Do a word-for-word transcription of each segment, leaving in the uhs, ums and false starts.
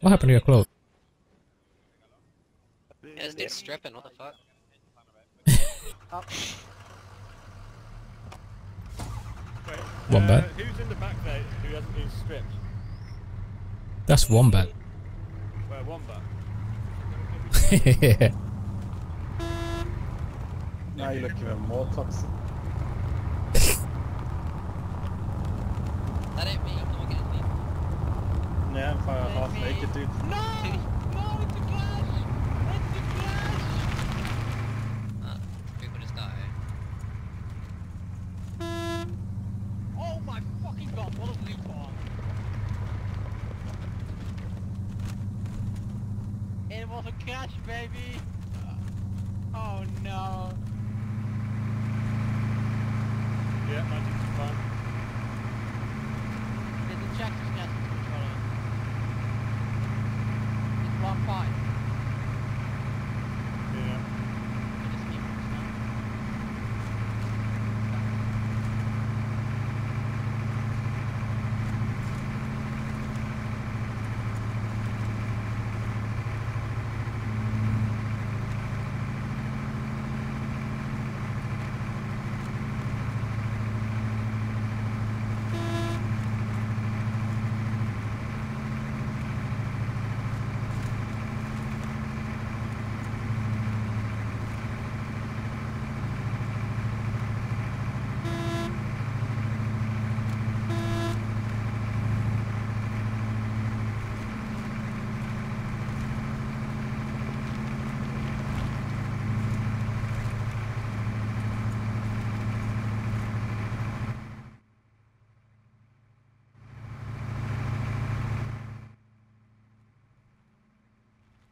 What happened to your clothes? Yeah, this dude's stripping, what the fuck? Up. Wait, Wombat. Uh, who's in the back there who hasn't been stripped? That's Wombat. Where, Wombat? Yeah. Now you look even more toxic. That ain't me, I'm not getting me. Yeah, I'm fire half naked, dude. No! No, it's a clash! It's a clash! Ah, people just die. Oh my fucking god, what a loop on! It was a clash, baby! Oh no! Yeah, magic's fun. There's a check to cancel the controller. It's one five. Yeah. I just keep it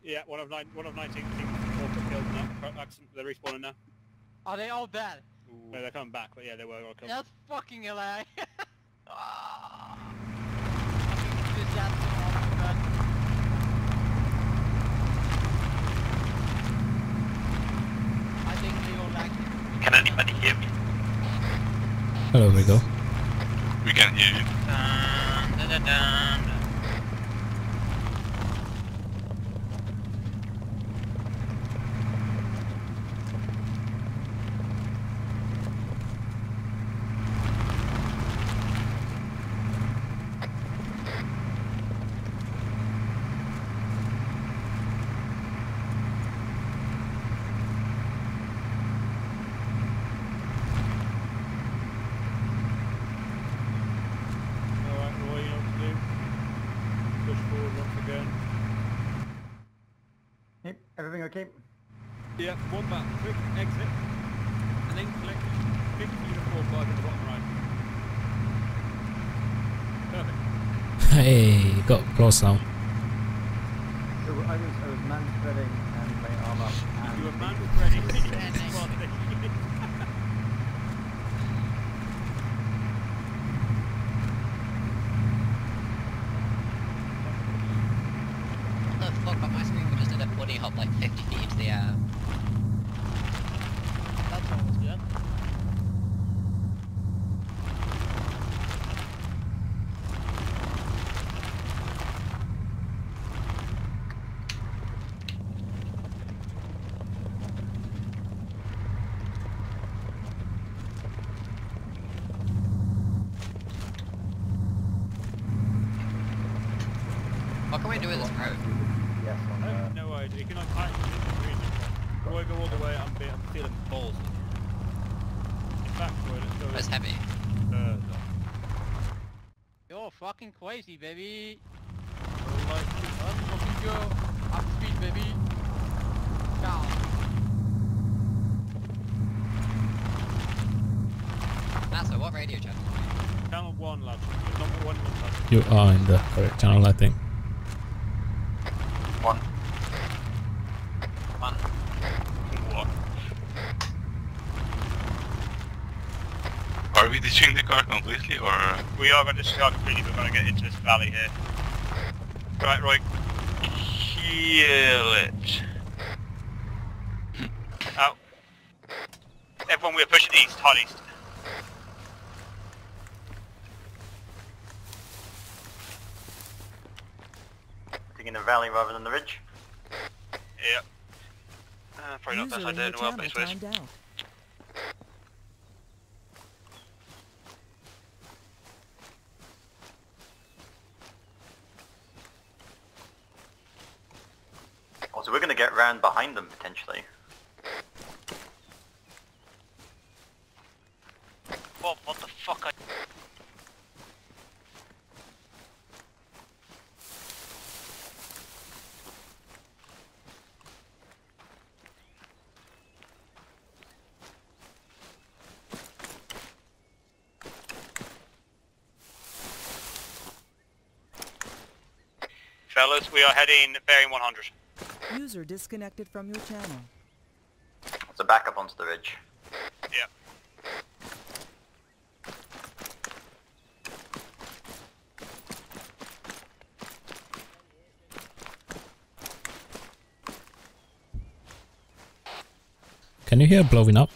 Yeah, one of nine, one of nineteen people were killed in that accident. They're respawning now. Are they all dead? Ooh. No, they're coming back, but yeah, they were all coming. That's fucking hilarious. Oh. I think they all like it. Can anybody hear me? Hello, we go. We can hear you. Dun, dun, dun, dun. Everything okay? Yeah, one back, quick exit, and then collect big uniform flag at the bottom right. Perfect. Hey, got close now. So I was, I was man spreading and my arm up. And you were man spreading. What the fuck, on my screen we just did a bloody hop like fifty feet into the air. That's almost good. What can we do with this road? Yes, I have no idea. You can like hide in the go all the way. I'm, I'm feeling balls. In fact, it's that's heavy. Uh, no. You're fucking crazy, baby. I like to fucking go. Up speed, baby. Down. NASA, what radio channel? Channel one, lad. Number one, lad. You are in the correct channel, I think. One. One. What? Are we ditching the car completely or...? We are going to start completely, we're going to get into this valley here. Right, Roy. Heal it. Out. Everyone, we're pushing east, hard east. in the valley rather than the ridge. Yeah. Uh, probably not the best idea in the world, but it's ways. Oh, so we're going to get round behind them, potentially. Whoa, what the fuck? I Fellas, we are heading bearing one hundred. User disconnected from your channel. It's a backup onto the ridge. Yeah. Can you hear blowing up?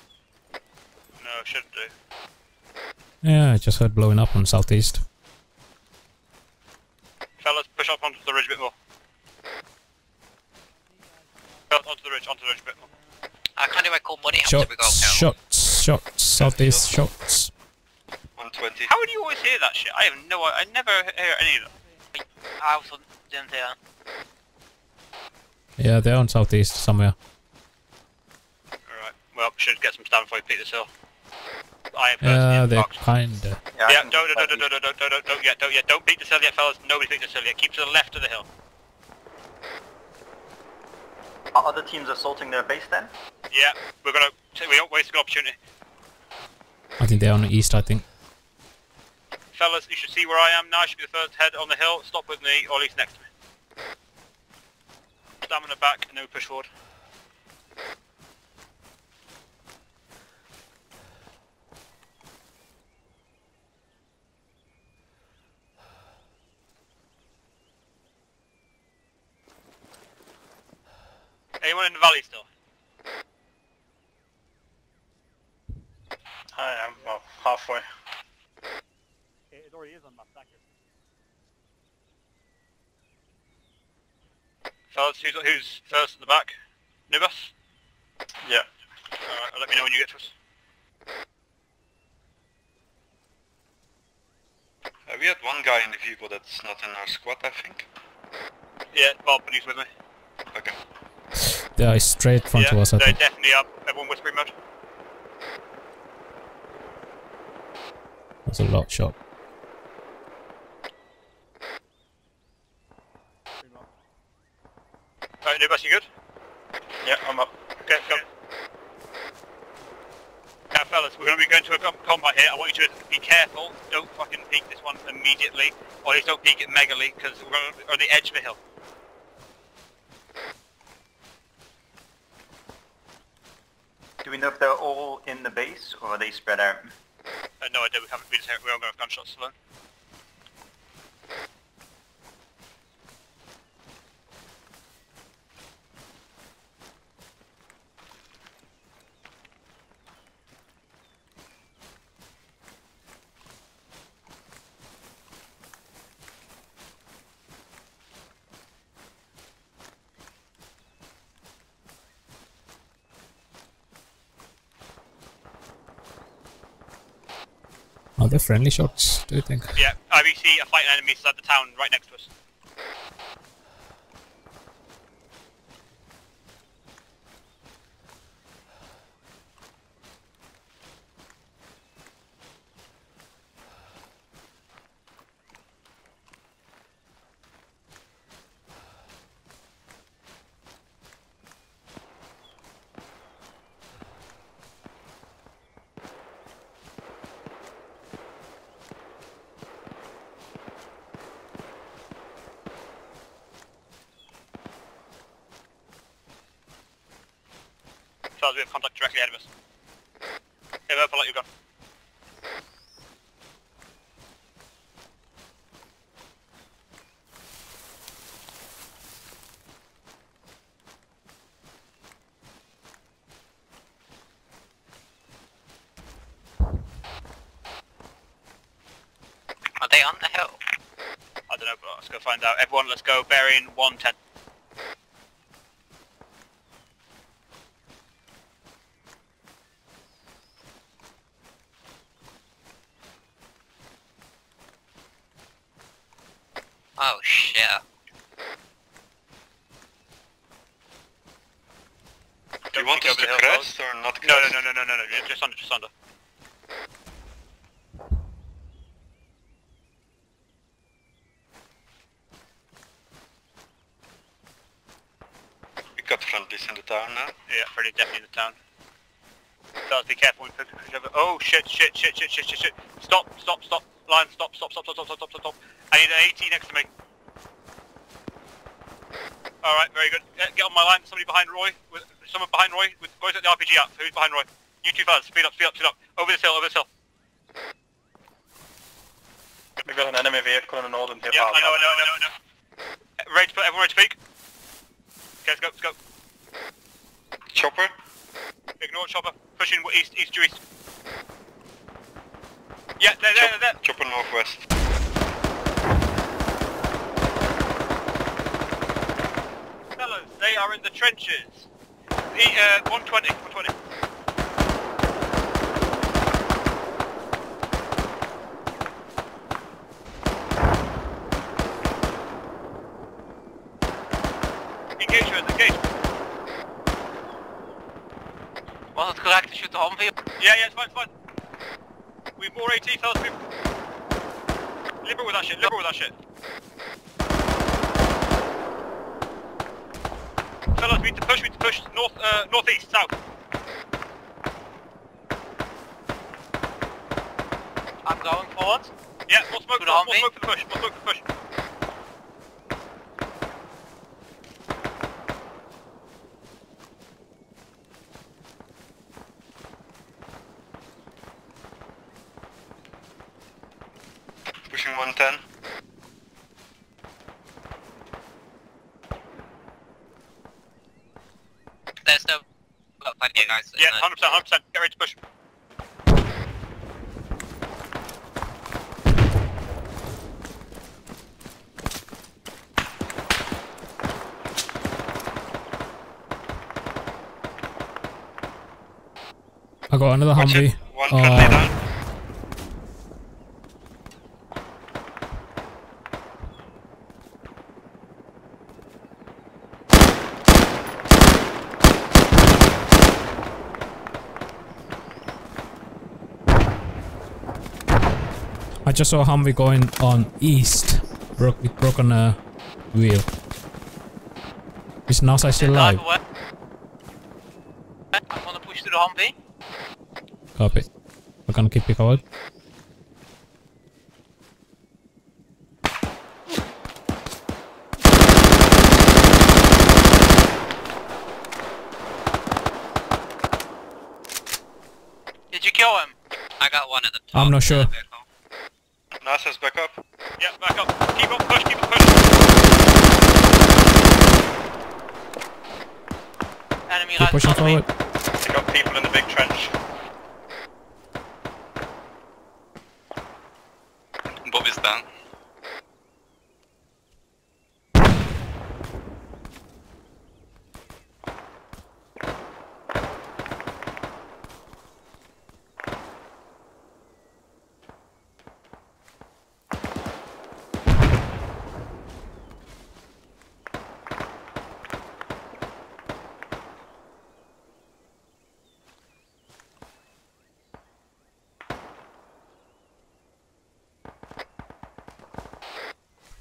No, it should do. Yeah, I just heard blowing up on southeast. Fellas, push up onto the ridge a bit more. Onto the ridge, onto the ridge a bit more. I can't do my cold money. Shots, shots, shots, southeast, shots. one twenty. How do you always hear that shit? I have no I never hear any of that. I also didn't hear that. Yeah, they're on southeast somewhere. Alright, well, should get some stand before you peek this hill. I yeah, they're kinda. Yeah, yeah don't, don't, don't, don't, don't, don't, don't, don't, yeah, don't, yeah, don't peek the hill yet, fellas. Nobody peek the hill yet. Keep to the left of the hill. Are other teams assaulting their base then? Yeah, we're gonna. We don't waste a good opportunity. I think they're on the east. I think. Fellas, you should see where I am now. I should be the first head on the hill. Stop with me, or at least next to me. Stamina back, and then we push forward. Anyone in the valley still? I am, well, halfway. It already is on my stacker. Fellas, who's, who's first at the back? Nubus? Yeah. Alright, let me know when you get to us. Uh, we had one guy in the vehicle that's not in our squad, I think. Yeah, Bob, but he's with me. Okay. They are straight front yeah, to us, I think. They're definitely up. Everyone whispering mode. That's a lot shot. Alright, Nubus, you good? Yeah, I'm up. Okay, come. Now, fellas, we're going to be going to a combat here. I want you to be careful. Don't fucking peek this one immediately. Or at least don't peek it megally, because we're on the edge of the hill. Do we know if they're all in the base, or are they spread out? Uh, no idea, we haven't been here, we all got gunshots alone. Are they friendly shots, do you think? Yeah, I B C are fighting enemies inside the town right next to us. We have contact directly ahead of us. Hey, Purple, let you go. Are they on the hill? I don't know, but let's go find out. Everyone, let's go burying one ten. Oh shit. Do you want us to crest or not crest? No, no, no, no, no, no, no, just under, just under. We got friendlies in the town now. Yeah, friendly definitely in the town. Guys, be careful when you push over. Oh shit, shit, shit, shit, shit, shit, shit. Stop, stop, stop. Line, stop, stop, stop, stop, stop, stop, stop, stop. I need an eighteen next to me. Alright, very good. Get on my line. Somebody behind Roy. With, someone behind Roy. With boys at the R P G up. Who's behind Roy? You two fellas. Speed up, speed up, speed up. Over this hill, over this hill. We've got an enemy vehicle in an northern hill. Yeah, I know, I know, I know, I know. Ready to, everyone ready to peek? Okay, let's go, let's go. Chopper? Ignore Chopper. Pushing east, east to east. Yeah, there, there, Chop, there. Chopper northwest. They are in the trenches. The, uh, one twenty, one twenty. Engage with engage. Was it correct to shoot the home field? Yeah, yeah, it's fine, it's fine. We've more AT fellas, people. Liberal with that shit, liberal with that shit. Fellas, we need to push, we need to push north, uh, northeast, south. I'm going forward. Yeah, more smoke, more, more smoke for the push, more smoke for the push. Pushing one ten. Guys, yeah, one hundred percent, one hundred percent, get ready to push. I got another Humvee. One oh. Friendly down. I just saw Humvee going on east. Broke it broke on a wheel. Is Nasa still alive? I'm gonna push to the Humvee. Copy. We're gonna keep it covered. Did you kill him? I got one at the top. I'm not sure. Nasa's back up. Yeah, back up. Keep on push, keep on push. Enemy right pushing forward. They got people in the big trench. Bob is down.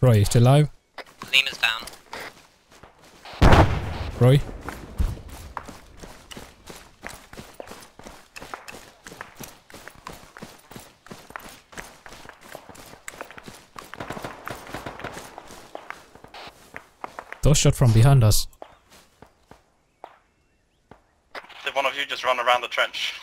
Roy, you still alive? Lima's down. Roy? Those shot from behind us. Did one of you just run around the trench?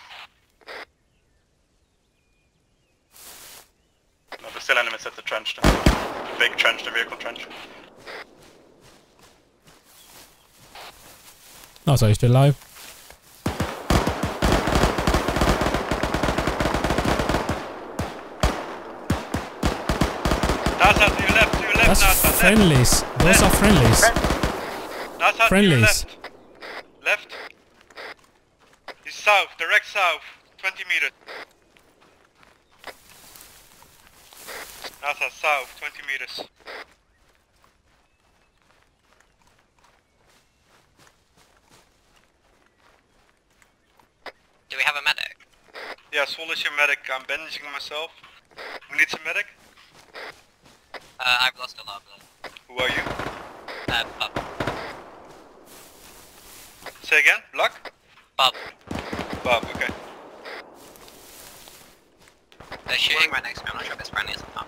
No, there's still enemies at the trench. The big trench, the vehicle trench. No, so he's still alive. That's up to your left, to your left. That's friendlies. Those are friendlies. Friendlies. Left. He's south, direct south. twenty meters. Nasa, south, twenty meters. Do we have a medic? Yeah, Sol is your medic. I'm bandaging myself. We need some medic? Uh, I've lost a lot of blood. Who are you? Uh, Bob. Say again? Block? Bob. Bob, okay. They're shooting right next to me, I'm not sure if it's friendly or something.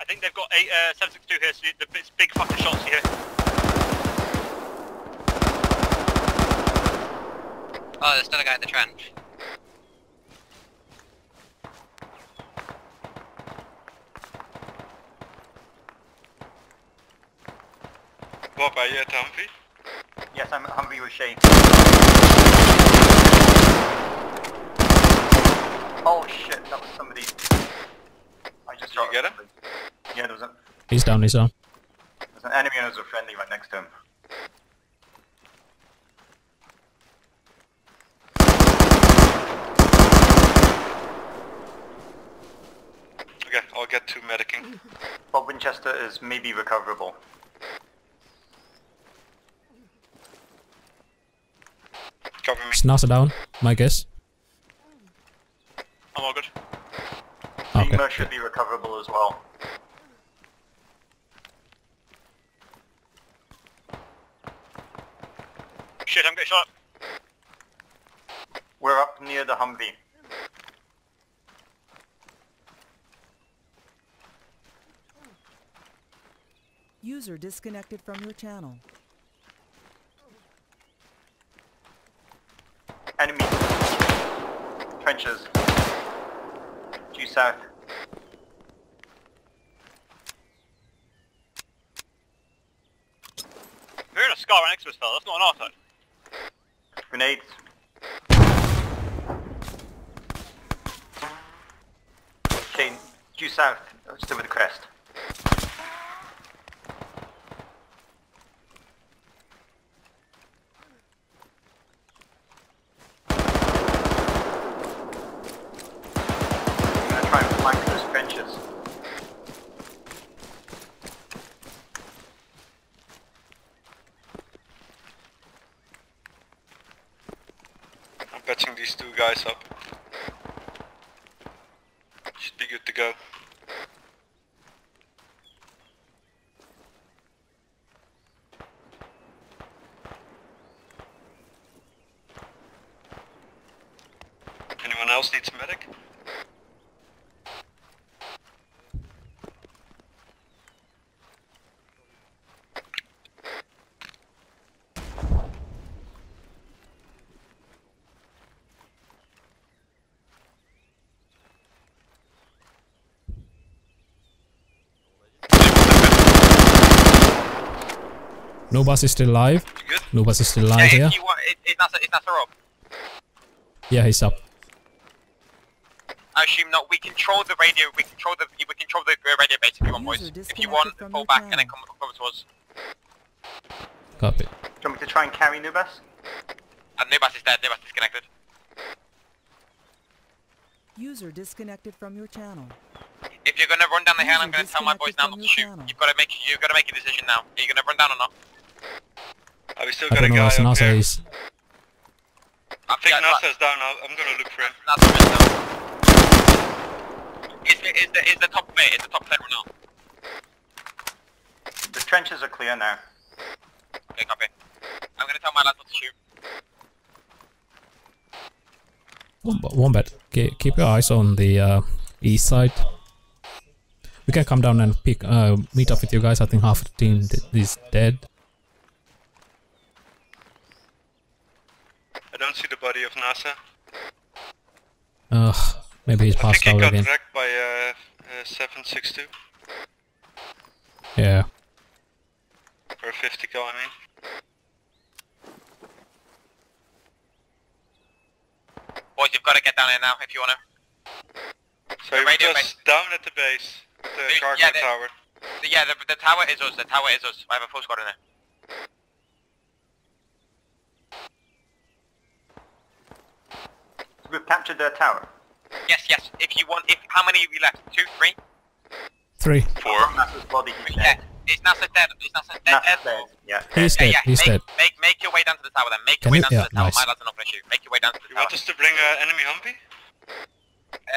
I think they've got a uh, seven six two here, so the, it's big fucking shots here. Oh, there's still a guy in the trench. Bob, are you at Humvee? Yes, I'm at Humvee with Shane. Oh shit, that was somebody. I just shot. Did you get him? Yeah, there was a... He's down, he's down. There's an enemy and there's a friendly right next to him. Okay, I'll get to medicing. Bob Winchester is maybe recoverable. It's NASA down, my guess. I'm all good. Okay. Beamer should be recoverable as well. Shit, I'm getting shot. We're up near the Humvee. User disconnected from your channel. Enemy trenches due south. We're in a scar right next to us, fella. That's not an offside. Grenades. Shane, due south. Still with the crest. Patching these two guys up. Should be good to go. Anyone else needs a medic? Nobus is still alive. Nobus is still alive yeah, here. You want, it, it, that's, it, that's yeah, he's up. I assume not. We control the radio. We control the. We control the radio base if you want, boys. If you want, fall back and then come over to us. Copy. Do you want me to try and carry Nobus? Uh, Nobus is dead. Nobus disconnected. User disconnected from your channel. If you're gonna run down the hill, I'm gonna tell my boys now not to shoot. Channel. You've gotta make. You've gotta make a decision now. Are you gonna run down or not? Are we still I got a guy up NASA here? Is. I think yeah, NASA's down, I'm gonna look for him. NASA's down. Is the, is the, is the top bay, is the top player or not? The trenches are clear now. Okay, copy. I'm gonna tell my lads not to shoot. Wombat, Wombat keep your eyes on the uh, east side. We can come down and pick, uh, meet up with you guys. I think half the team is dead. I don't see the body of NASA. Ugh, maybe he's passed out again. I think he got wrecked by a uh, uh, seven six two. Yeah. Or a fifty cal, I mean. Boys, you've got to get down here now if you want to. So he was down at the base. The they, car yeah, they, tower. The, yeah, the, the tower is us. The tower is us. I have a full squad in there. We've captured their tower. Yes, yes. If you want, if how many of you left? Two, three, three, four. NASA's body. Yeah. Is NASA dead? Is NASA dead? NASA's dead. Yeah. He's yeah, dead. Yeah. He's make, dead. Make, make your way down to the tower. Then make your Can way you, down yeah, to the nice. tower. My lads are not going to shoot. Make your way down to the you tower. You want us to bring an uh, enemy Humvee? Uh,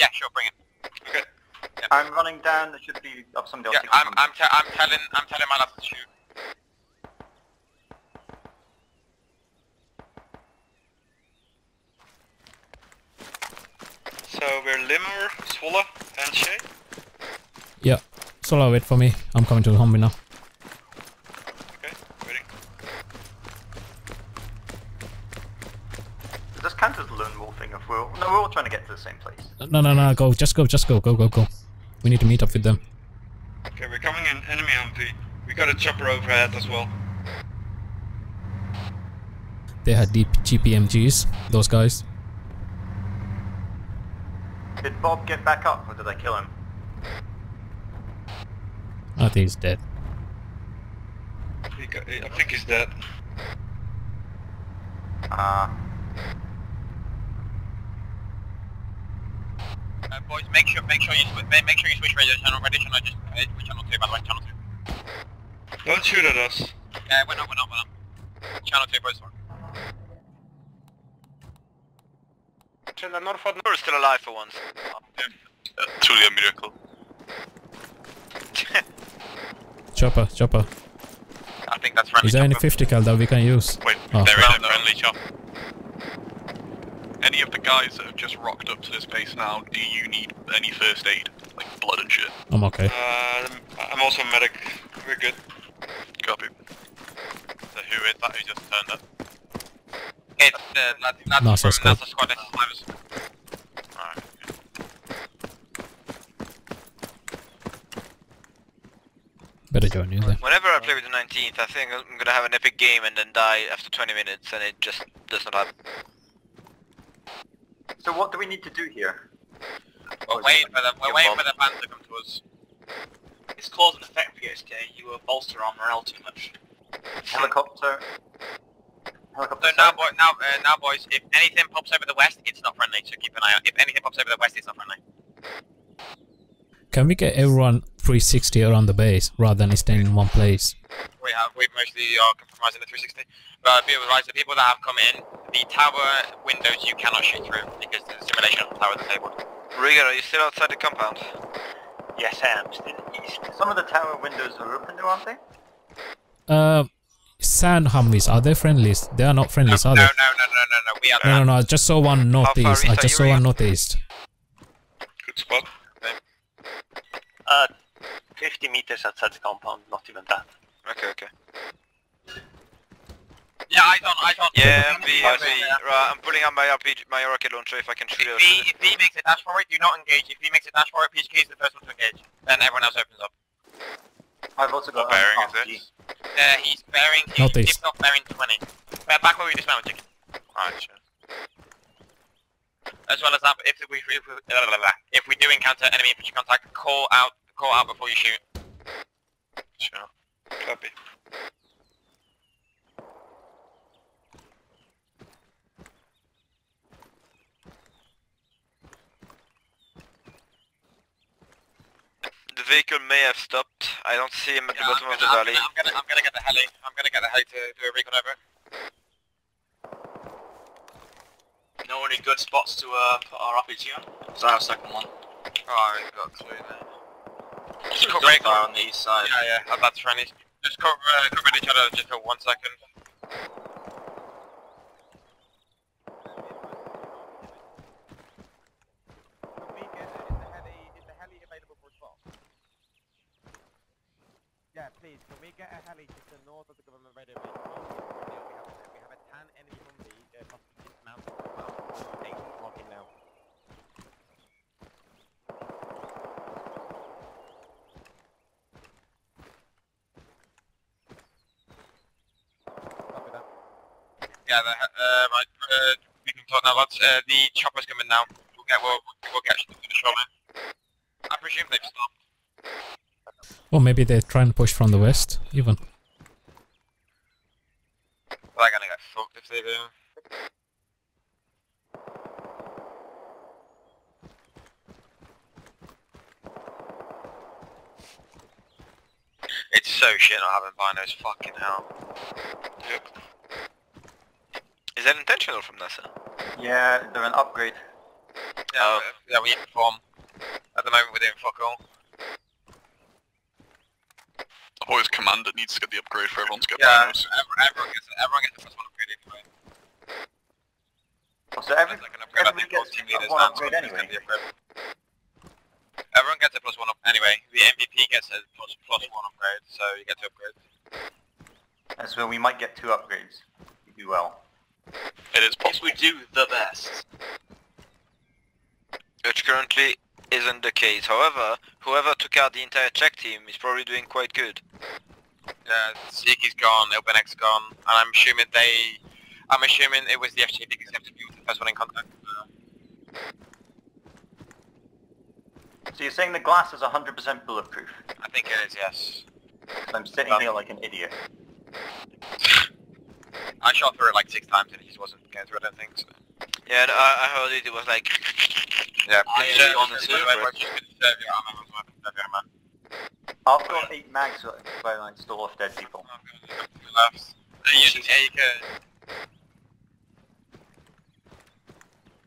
yeah, sure. Bring it. Okay. Yeah. I'm running down. There should be up some yeah, I'm, I'm, te I'm telling, I'm telling my lads to shoot. So we're Limmer, Swola, and Shay? Yeah, Swola, wait for me. I'm coming to the Humvee now. Okay, waiting. Does this count as lone wolfing if we're all... No, we're all trying to get to the same place. No, no, no, go, just go, just go, go, go, go. We need to meet up with them. Okay, we're coming in, enemy Humvee. We got a chopper overhead as well. They had deep G P M Gs, those guys. Did Bob get back up, or did I kill him? I think he's dead. He got, I think he's dead. Ah. Uh. Uh, boys, make sure, make sure you, make sure you switch radio channel, radio channel, just uh, channel two, by the way, channel two. Don't shoot at us. Yeah, uh, we're not, we're not, we're not. Channel two, boys. We're still alive for once. Yeah. Uh, truly a miracle. Chopper, chopper. I think that's friendly. Is there chopper. any fifty cal that we can use? Wait, oh. there is no, a friendly no. chopper. Any of the guys that have just rocked up to this base now, do you need any first aid? Like blood and shit? I'm okay. Uh, I'm also a medic. We're good. Copy. So who is that who just turned up? It's the lad, lad NASA squad. NASA squad. Alright. Better join you then. Whenever I play with the nineteenth, I think I'm gonna have an epic game and then die after twenty minutes, and it just does not happen. So what do we need to do here? We're waiting for the, we're waiting for the band to come to us. It's cause and effect, P H K. You will bolster our morale too much. Helicopter. So now, boy, now, uh, now boys, if anything pops over the west, it's not friendly, so keep an eye out. If anything pops over the west, it's not friendly. Can we get everyone three sixty around the base, rather than staying in one place? We have, we mostly are compromising the three sixty. But be advised, the people that have come in, the tower windows you cannot shoot through, because the simulation of the tower is disabled. Riga, are you still outside the compound? Yes, I am, still east. Some of the tower windows are open though, aren't they? Uh... Sand Humvees, are they friendlies? They are not friendlies, no, are they? No, no, no, no, no, no, we are no, no, no, I just saw one northeast. I just saw one northeast. Good spot. Uh, fifty meters outside the compound, not even that. Okay, okay. Yeah, I don't, I don't. Yeah, M V, M V. Right, I'm pulling out my R P G, my rocket launcher if I can shoot it. If he makes a dash for it, do not engage. If he makes a dash for it, P H K is the first one to engage. Then everyone else opens up. I've also got bearing, is it? Uh, he's bearing, he's dipped off bearing twenty. We're back where we dismounted, chicken. Alright, sure. As well as that, if we, if we, if we do encounter enemy infantry contact, call out, call out before you shoot. Sure. Copy. The vehicle may have stopped. I don't see him at yeah, the bottom gonna, of the valley. I'm gonna, I'm gonna get the heli. I'm gonna get the heli to do a recon over it. No any good spots to uh, put our R P G on? So I have a second one. Oh, I've got a clue there. Just cover it on the east side. Yeah, yeah. I've had friendly. Just cover, uh, cover each other just for one second. Yeah, please, can we get a heli to the north of the government radio base? We have a tan enemy Humvee, uh, possibly dismounted as well. Eight blocking now. Copy that. Yeah, the, uh, my, uh, we can talk now, lads. Uh, the chopper's coming now. We'll get, we'll, we'll get to the shoreline. assume they've stopped. Or maybe they're trying to push from the west, even. They're gonna get fucked if they do. It's so shit not having binos, fucking hell. Is that intentional from NASA? Yeah, they're an upgrade. Yeah, oh. yeah we perform. At the moment we're doing fuck all. The boys commander needs to get the upgrade for everyone to get yeah, binos. Yeah, everyone gets everyone gets the first one upgrade anyway. Well, so every, like upgrade, everyone gets the one upgrade anyway. Everyone gets a plus one up anyway. The M V P gets a plus, plus one upgrade, so you get two upgrades. That's where we might get two upgrades. If we do well. It is possible. If we do the best. Which currently isn't the case. However, whoever took out the entire Czech team is probably doing quite good. Yeah, Siki's gone, Ilbenek's gone, and I'm assuming they... I'm assuming it was the F T because they have to be the first one in contact. So. So you're saying the glass is one hundred percent bulletproof? I think it is, yes. I'm sitting there like an idiot. I shot through it like six times and it just wasn't going through, I don't think so. Yeah, no, I, I heard it, it was like... Yeah, please serve your armor, serve your armor. I've got eight mags so I can stall off dead people. I'm going to the left. Yeah, you can.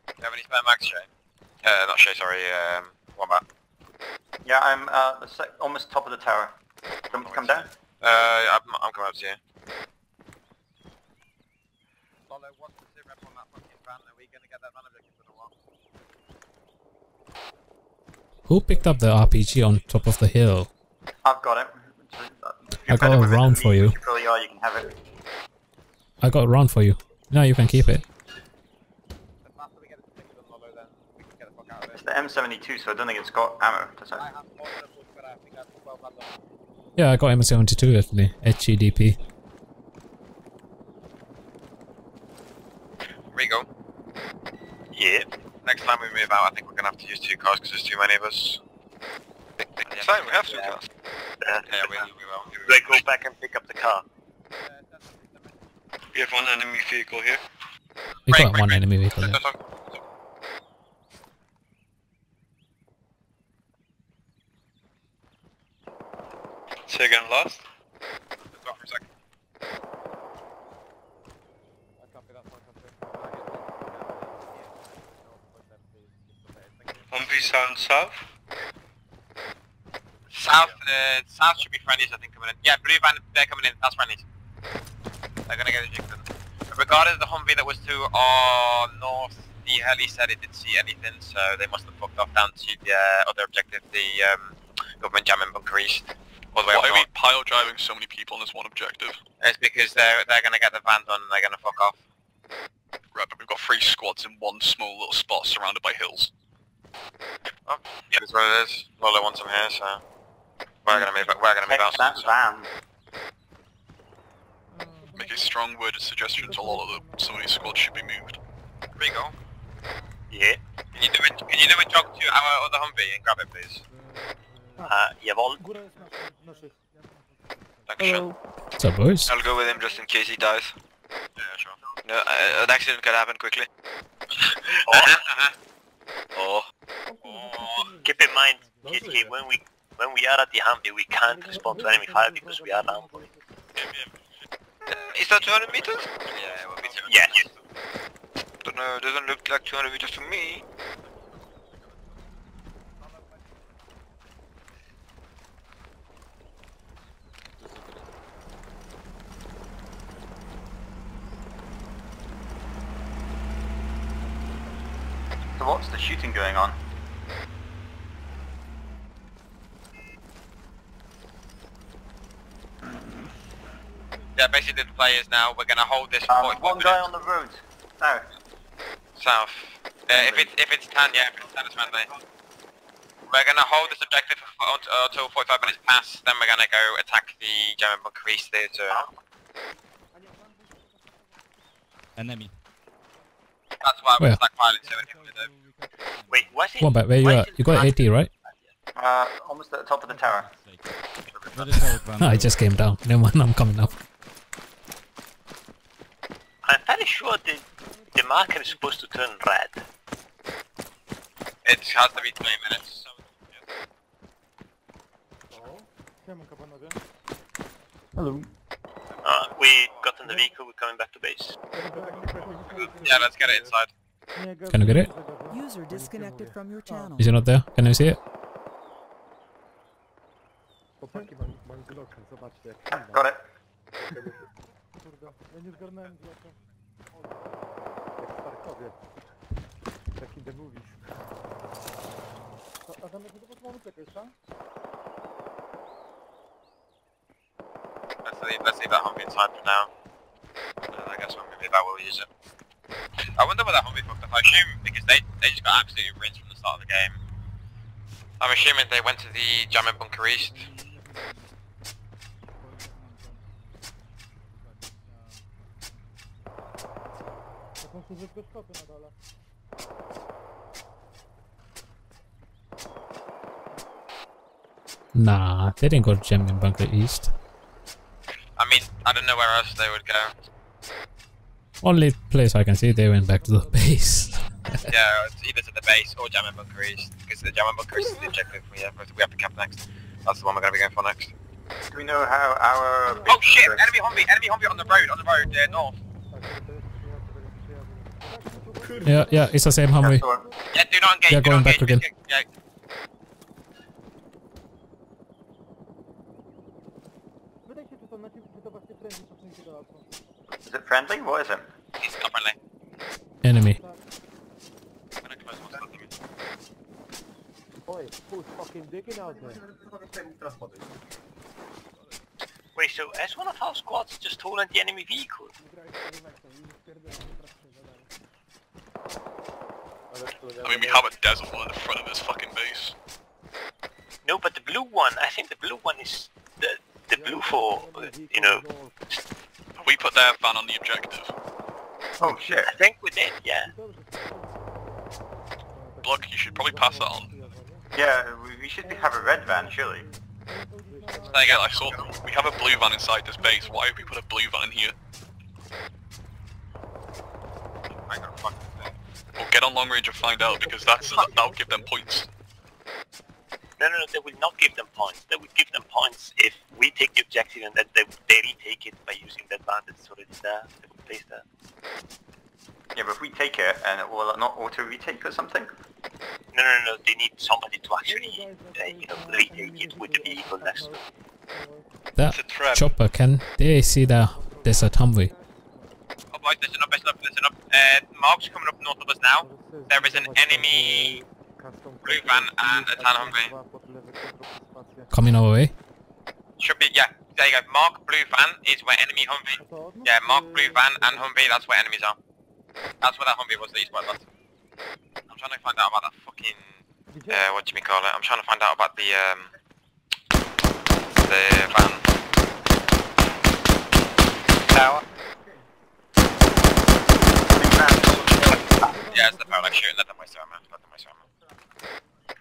Do you have any spare mags, Shay? Uh, not Shay, sorry, um... Wombat. Yeah, I'm uh, almost top of the tower. Come, come down. Uh, I'm, I'm coming up to you. Lolo, what's the zip rep on that fucking van? Are we gonna get that van objective for the one? Who picked up the R P G on top of the hill? I've got it. I got a round for you. Really are, you can have it. I got a round for you. No, you can keep it. The M seventy-two, so I don't think it's got ammo. Does it? Yeah, I got M seventy-two actually. H E D P. Here we go. Yeah. Next time we move out, I think we're gonna have to use two cars because there's too many of us. Next time we have two yeah. cars. Yeah, yeah we, we will. They go back and pick up the car. We have one enemy vehicle here. We got right, one right, enemy vehicle. Right. Here. So you're getting lost? Let's go for a second. I copy that one. Humvee sound south? South, uh, south should be friendlies I think coming in. Yeah, blue van, they're coming in, that's friendlies. They're gonna get ejected. Regardless the Humvee that was to our north, the heli said it didn't see anything, so they must have fucked off down to the uh, other objective, the um, government jam in Bunker East. Why are we pile driving so many people on this one objective? It's because they're they're gonna get the van done and they're gonna fuck off. Right, but we've got three squads in one small little spot surrounded by hills. Oh, yeah, that's what it is. Lolo wants them here, so we're gonna move. We're gonna move out. That van. Make a strong-worded suggestion to Lolo that somebody's squad should be moved. Here we go. Yeah. Can you do it? Can you do a jog to our other Humvee and grab it, please? Uh, jawohl. Hello. What's up, boys? I'll go with him just in case he dies. Yeah, sure. No, uh, an accident can happen quickly. oh. oh. oh. Keep in mind, K K, when we when we are at the Humvee, we can't respond to enemy fire because we are down. Uh, is that two hundred meters? Yeah, it will be two hundred. Yeah. Yes. Don't know. It doesn't look like two hundred meters to me. So what's the shooting going on? Yeah, basically the players now, we're gonna hold this um, point. One guy on the road. South. South. Uh, if, it's, if it's Tan, yeah, if it's Tan, it's Manly. We're gonna hold this objective until uh, forty-five minutes past, then we're gonna go attack the German Bunker East Theatre. Enemy. That's why we're stackpiling so many people to do. Wait, what's it? Wombat, where you at? You got eighty, right? Uh, almost at the top of the tower. I just came down. Never mind, I'm coming up. I'm fairly sure the, the marker is supposed to turn red. It has to be twenty minutes. Hello. Uh, we got in the vehicle, we're coming back to base. Yeah, let's get it inside. Can I get it? User disconnected from your channel. Is it not there? Can I see it? Got it. Let's leave, let's leave that Humvee inside for now. Uh, I guess when we leave that we'll use it. I wonder what that Humvee fucked up. I assume because they, they just got absolutely rinsed from the start of the game. I'm assuming they went to the German bunker east. Nah, they didn't go to German bunker east. I mean, I don't know where else they would go. Only place I can see they went back to the base. Yeah, it's either to the base or German bunker east. Because the German bunker east is the objective we have, we have to cap next. That's the one we're going to be going for next. Do we know how our... Oh shit! Goes? Enemy Humvee! Enemy Humvee on the road! On the road! Uh, north! Yeah, yeah, it's the same Humvee. Yeah, do not engage! Yeah, do going not engage. Back again. Yeah. Is it friendly? What is it? It's not friendly. Enemy. Wait, so has one of our squads just stolen the enemy vehicle? I mean, we have a desert one in front of this fucking base. No, but the blue one, I think the blue one is the, the blue for, you know... We put their van on the objective. Oh shit. I think we did, yeah. Block, you should probably pass that on. Yeah, we should have a red van, surely. Again, I saw them. We have a blue van inside this base, why have we put a blue van here? Hang on, fuck that. Well, get on long range and find out, because that's, that'll give them points. No, no, no, they will not give them points. They will give them points if we take the objective and then they, they retake it by using that band that's already there. They will place that. Yeah, but if we take it, and it will not auto-retake or something? No, no, no, they need somebody to actually, uh, you know, retake it with the vehicle next to it. That chopper, can they see the desert Humvee? Oh boy, listen up, listen up, listen up. Uh, Mark's coming up north of us now. There is an enemy... blue van and a tan Humvee. Coming our way? Should be, yeah. There you go. Mark blue van is where enemy Humvee. Yeah, mark blue van and Humvee, that's where enemies are. That's where that Humvee was that you spotted last. I'm trying to find out about that fucking... Uh, what do you call it? I'm trying to find out about the... Um, the van. Tower. Yeah, it's the power, like shooting. Let them waste their ammo. Let them waste their ammo.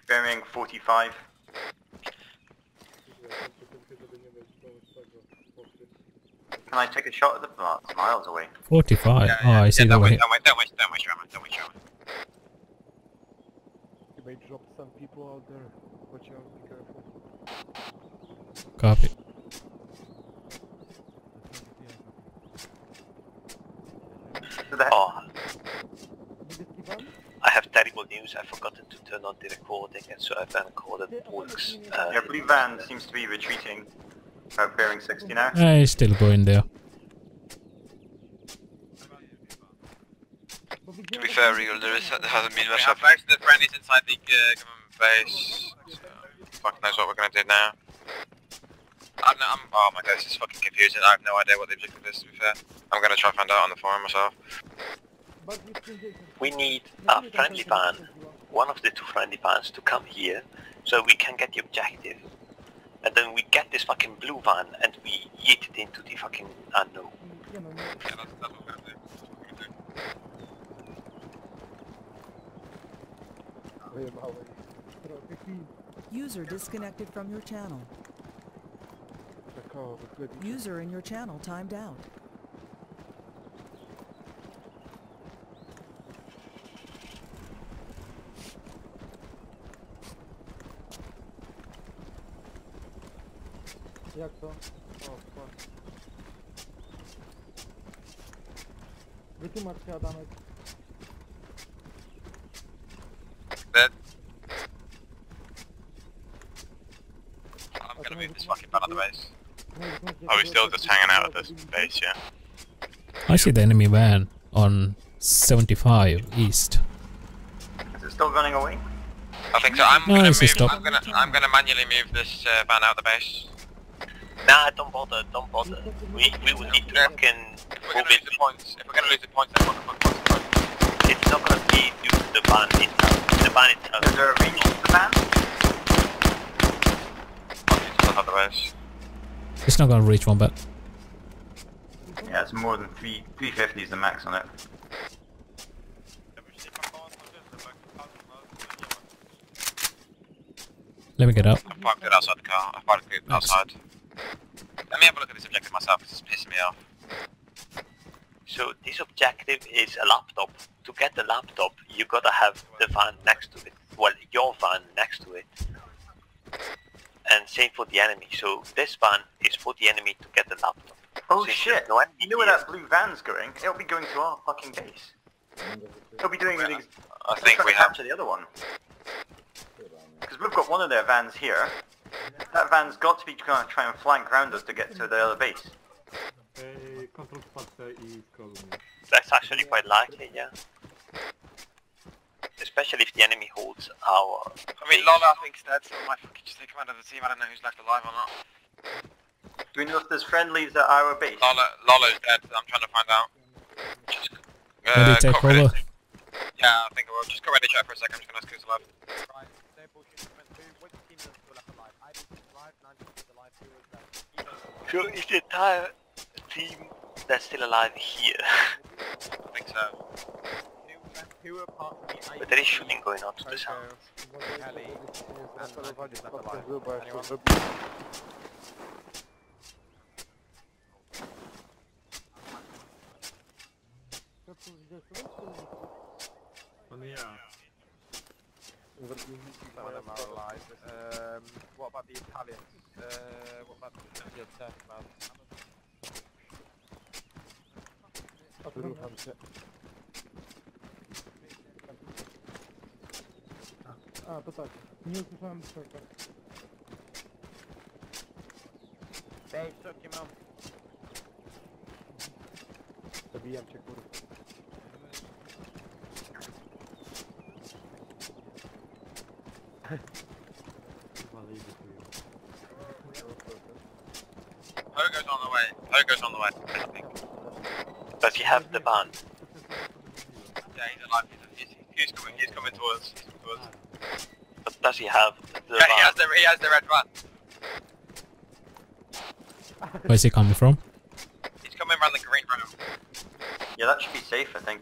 Bearing forty-five. Can I take a shot at the mark? It's miles away. forty-five? Yeah, yeah. Oh, I see yeah, that way. Don't waste don't waste don't waste your ammo, don't waste your ammo. You may drop some people out there. Watch out, be careful. Copy. Oh. I have terrible news, I've forgotten to turn on the recording and so I've recorded walks. Uh, yeah, blue van seems to be retreating, about bearing sixty now. Uh, he's still going there. To be fair, Regal, there, is, there hasn't been much of most of the friendlies inside the uh, government base, so fuck knows what we're going to do now. I don't know, I'm, oh my god, this is fucking confusing, I have no idea what the objective is, to be fair. I'm going to try and find out on the forum myself. We need a friendly van, one of the two friendly vans to come here, so we can get the objective. And then we get this fucking blue van and we yeet it into the fucking unknown. Yeah, that's, that's what we're gonna do. That's what we're gonna do. User disconnected from your channel. User in your channel timed out. Jak to? O, fuck. Wytłumacz się, Adamek. Dead. I'm gonna move this fucking man out of the base. Are we still just hanging out at this base, yeah? I see the enemy van on seventy-five east. Is it still running away? I think so. I'm no, gonna move. I'm gonna. I'm gonna manually move this uh, van out of the base. Nah, don't bother. Don't bother. We we will need to fucking. If we're gonna lose the points, if we're gonna lose the points, then what the fuck? It's not gonna be due to the van itself. The van itself. Is there a reach to the van? It's still out of the base. It's not gonna reach one, but yeah, it's more than three. Three fifty is the max on it. Let me get up. I parked it outside the car. I parked it outside. Let me have a look at this objective myself. It's pissing me off. So this objective is a laptop. To get the laptop, you gotta have the van next to it. Well, your van next to it. And same for the enemy, so this van is for the enemy to get the laptop. Oh so shit, no enemy, you know where that blue van's going? It'll be going to our fucking base. It'll be doing... Really, I think we have to the other one. Because we've got one of their vans here. That van's got to be trying to try and flank round us to get to the other base. That's actually quite likely, yeah. Especially if the enemy holds our... I mean, Lola, I think dead, so I might fucking just take command of the team. I don't know who's left alive or not. Do we know if there's friendlies at our base? Lola, Lola's dead, so I'm trying to find out. Just, uh, take over? Ready. Yeah, I think I will. Just go ready chat for a second, I'm just gonna ask who's alive. Right, no bullshit, which team is left alive? I think alive, nine is alive, who is left? So is the entire team that's still alive here? I think so. But there is shooting going on to the south. Some of them are alive. Um, what about the Italians? Uh, what about the Italians? What about А, то так. Не успеваем столько. Эй, сотки, мам. Добьем чекуру. Ho goes on the way. Ho goes on the way, I think. Does he have the van? Yeah, he's alive. He's, he's, coming, he's coming towards us. But does he have the yeah, he, has the, he has the red van. Where's he coming from? He's coming around the green room. Yeah, that should be safe, I think.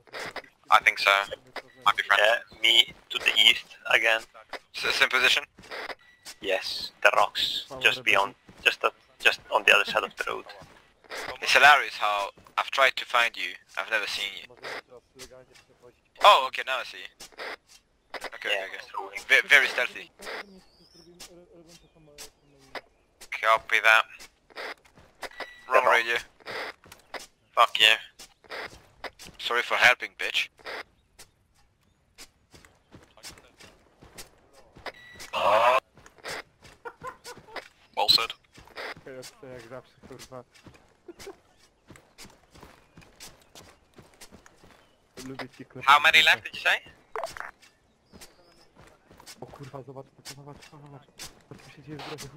I think so. Might be friendly. Yeah, me to the east again. Same position? Yes, the rocks. Just beyond, just up. Just on the other side of the road. It's hilarious how I've tried to find you, I've never seen you. Oh, okay, now I see you. Okay, yeah, okay, okay. Very, very stealthy. Copy that. Wrong radio. Fuck you. Sorry for helping, bitch. Oh. Well said. Czekaj, jest jak zawsze, kurwa. Lubię ci klepać. How many left did you say? O kurwa, zobacz, zobacz, zobacz. Co tu się dzieje w drodze?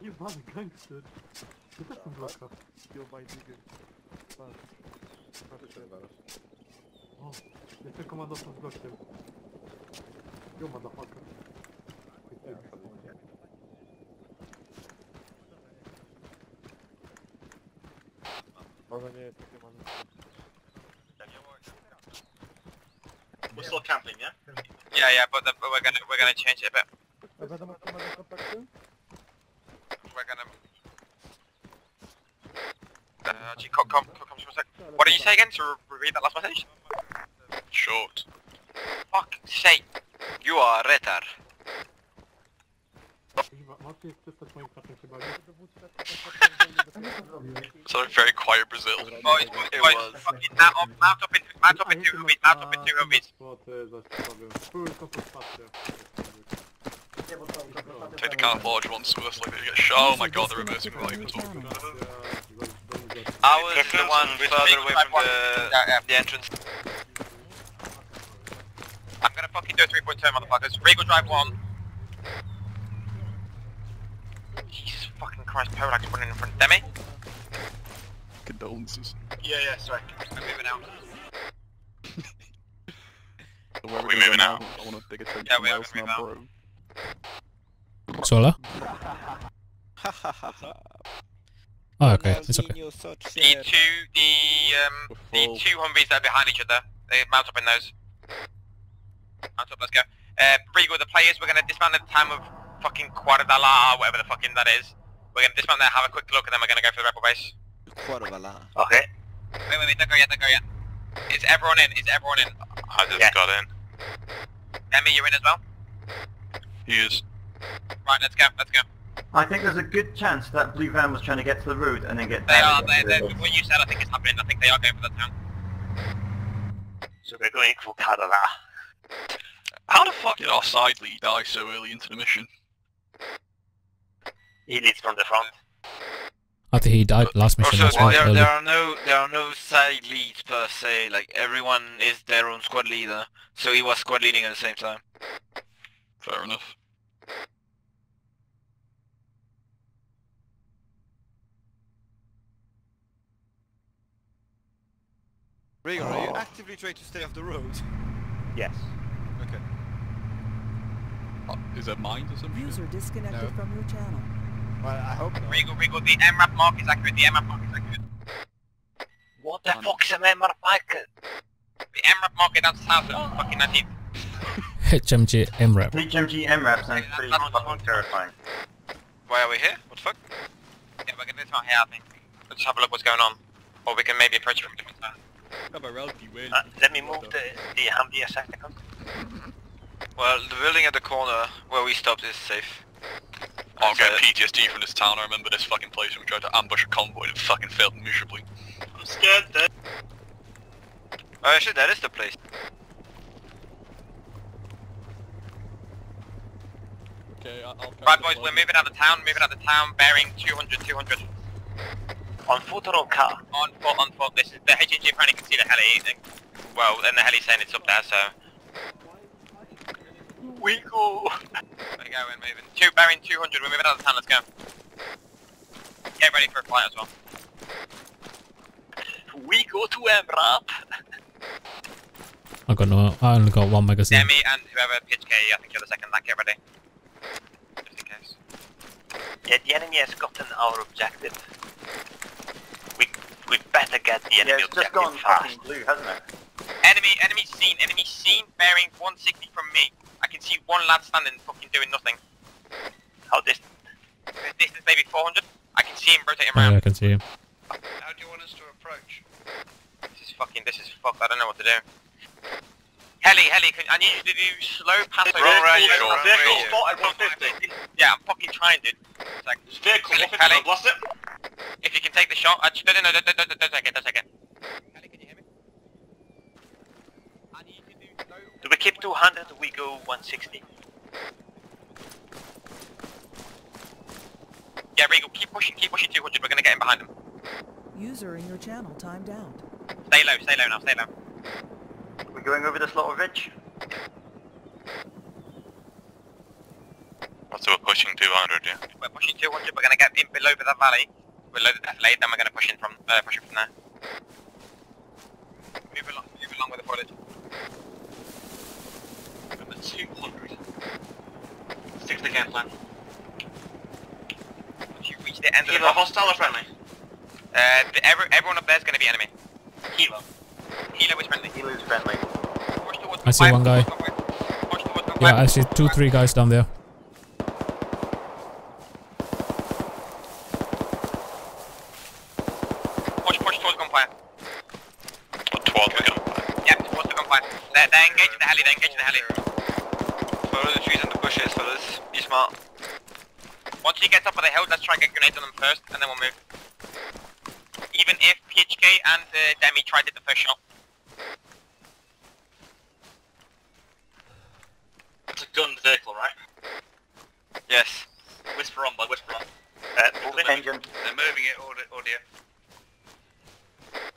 Jebany gangster. To też są blaka. Yo, my nigger. Patrz. O, jeszcze komandosem z gościem. Yo, motherfucker. Może nie jest takie We're still camping, yeah? Yeah, yeah, but the, we're gonna we're gonna change it a bit. We're gonna uh, actually, come, come, come for a sec. What did you say again? To read that last message? Short. Fuck sake, you are a retard. Sorry, very quiet Brazil. Boys, boys, boys, fucking mount up, mount up into, mount up into Rubies, mount up into Rubies. Take the camouflage once worse like they get shot. Oh my god, they're reversing without even talking. I was the one further away from the, the entrance. I'm gonna fucking do a three-point turn, motherfuckers. Regal drive one. Jesus fucking Christ, Parallax running in front of Demi. Condolences. Yeah, yeah, sorry. We're moving out. So we're we moving out. I want to dig a tank. Yeah, we are moving out. Sola? Oh, okay, it's okay. The two, the, um, the two Humvees that are behind each other. They mount up in those. Mount up, let's go. Uh, Brigo, the players, we're going to dismount at the time of fucking Quaradala, whatever the fucking that is. We're gonna dismount there, have a quick look, and then we're gonna go for the rebel base. Quaradala. Okay. Wait, wait, wait, don't go yet, don't go yet. Is everyone in? Is everyone in? I just yeah. got in. Emmy, you're in as well? He is. Right, let's go, let's go. I think there's a good chance that blue van was trying to get to the road and then get They are, they, they, the what you said I think is happening, I think they are going for the town. So they're going for Quaradala. How the fuck did our side lead die so early into the mission? He leads from the front. I think he died last mission. Also, well, there, there are no, there are no side leads per se. Like everyone is their own squad leader, so he was squad leading at the same time. Fair enough. Rigor, oh. Are you actively trying to stay off the road? Yes. Okay. Is it mine or something? User disconnected no. from your channel. Well, I hope not. Regal, Regal, the M R A P mark is accurate, the M R A P mark is accurate. What the um, fuck is an M R A P mark? The M R A P mark is down south of fucking nineteen. H M G M R A P. H M G M R A P sounds yeah, pretty fucking fun. terrifying. Why are we here? What the fuck? Yeah, we're gonna do something here, I think. Let's have a look what's going on. Or we can maybe approach from a different side. Uh, let me move the, the Humvee a second. Well, the building at the corner where we stopped is safe. I'll get P T S D from this town. I remember this fucking place when we tried to ambush a convoy and it fucking failed miserably. I'm scared dead. Oh, actually that is the place. Okay, I'll Right boys, we're moving out of town, moving out of town, bearing two hundred, two hundred. On foot or on car? On foot, on foot. This is the H N G apparently can see the heli. Well, then the heli's saying it's up there, so... We go! There we go, we're moving. Two, bearing two hundred, we're moving out of the town, let's go. Get ready for a flight as well. We go to M R A P! I got no, I only got one magazine. Demi and whoever, P H K, I think you're the second lad, get ready. Just in case. Yeah, the enemy has gotten our objective. We, we better get the enemy yeah, it's objective just gone fast. Blue, hasn't it? Enemy, enemy seen, enemy seen, bearing one sixty from me. I can see one lad standing fucking doing nothing. How distant? Distance maybe four hundred? I can see him rotating around. Yeah, I can see him. How do you want us to approach? This is fucking, this is fuck, I don't know what to do. Heli, Heli, can, I need you to do slow pass over. Right, vehicle, right, vehicle right, spotted one fifty. Yeah, I'm fucking trying, dude. It's like, this vehicle, Heli, Heli. Blast it. If you can take the shot, I just, no, no, no, no, no, no, don't take it, don't take it. Heli, can you hear me? I need you to do slow... Do we keep two hundred or we go one sixty? Yeah, Regal, keep pushing, keep pushing two hundred, we're going to get in behind them. User in your channel timed out. Stay low, stay low now, stay low. We're going over this little ridge. So we're pushing two hundred, yeah? We're pushing two hundred, we're going to get in below that valley. We'll load the death lane, then we're going to push in from, uh, push it from there. Move along, move along with the foliage. Number two hundred. Stick to the game plan. Once you reach the end Hilo, of the map, hostile or friendly? Uh, the, every, everyone up there is going to be enemy. Hilo. Hilo is friendly. Hilo is friendly. I see one guy. Yeah, I see two, three guys down there. Let's try and get grenades on them first, and then we'll move. Even if P H K and uh, Demi tried to do the first shot. It's a gunned vehicle, right? Yes. Whisper on, bud, whisper on. Uh, the engine. They're moving it, audio.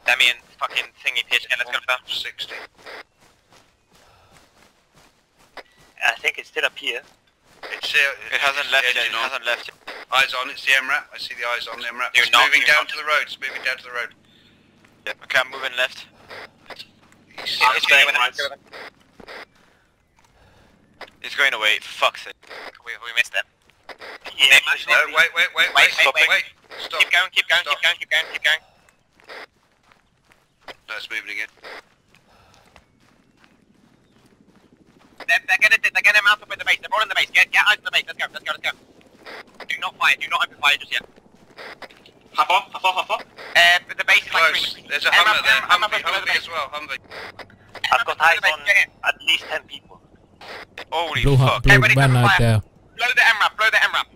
Demi and fucking thingy P H K, let's go for that. sixty. I think it's still up here. It's, uh, it hasn't left yet, it hasn't left yet. Eyes on, it's the MRAP. I see the eyes on the MRAP. It's not, moving down not. to the road, it's moving down to the road. Yep, okay, I'm moving left. He's, oh, it's going right. He's going away, for fuck's sake. We, we missed them. Yeah, no, wait, wait, wait, wait, wait, wait, wait, wait. Stop. Keep going, keep going, Stop. keep going, keep going, keep going. No, it's moving again. They're, they're gonna, they're gonna mount up at the base, they're all in the base, get, get out of the base, let's go, let's go, let's go. Do not fire, do not open fire just yet. Hop off, hop off, hop off. Uh, the base is like three. There's a Humvee there, Humvee, Humvee as well, Humvee. I've got eyes on at least ten people. Holy blue fuck. Blue Everybody man right there. Blow the M RAP, blow the M RAP.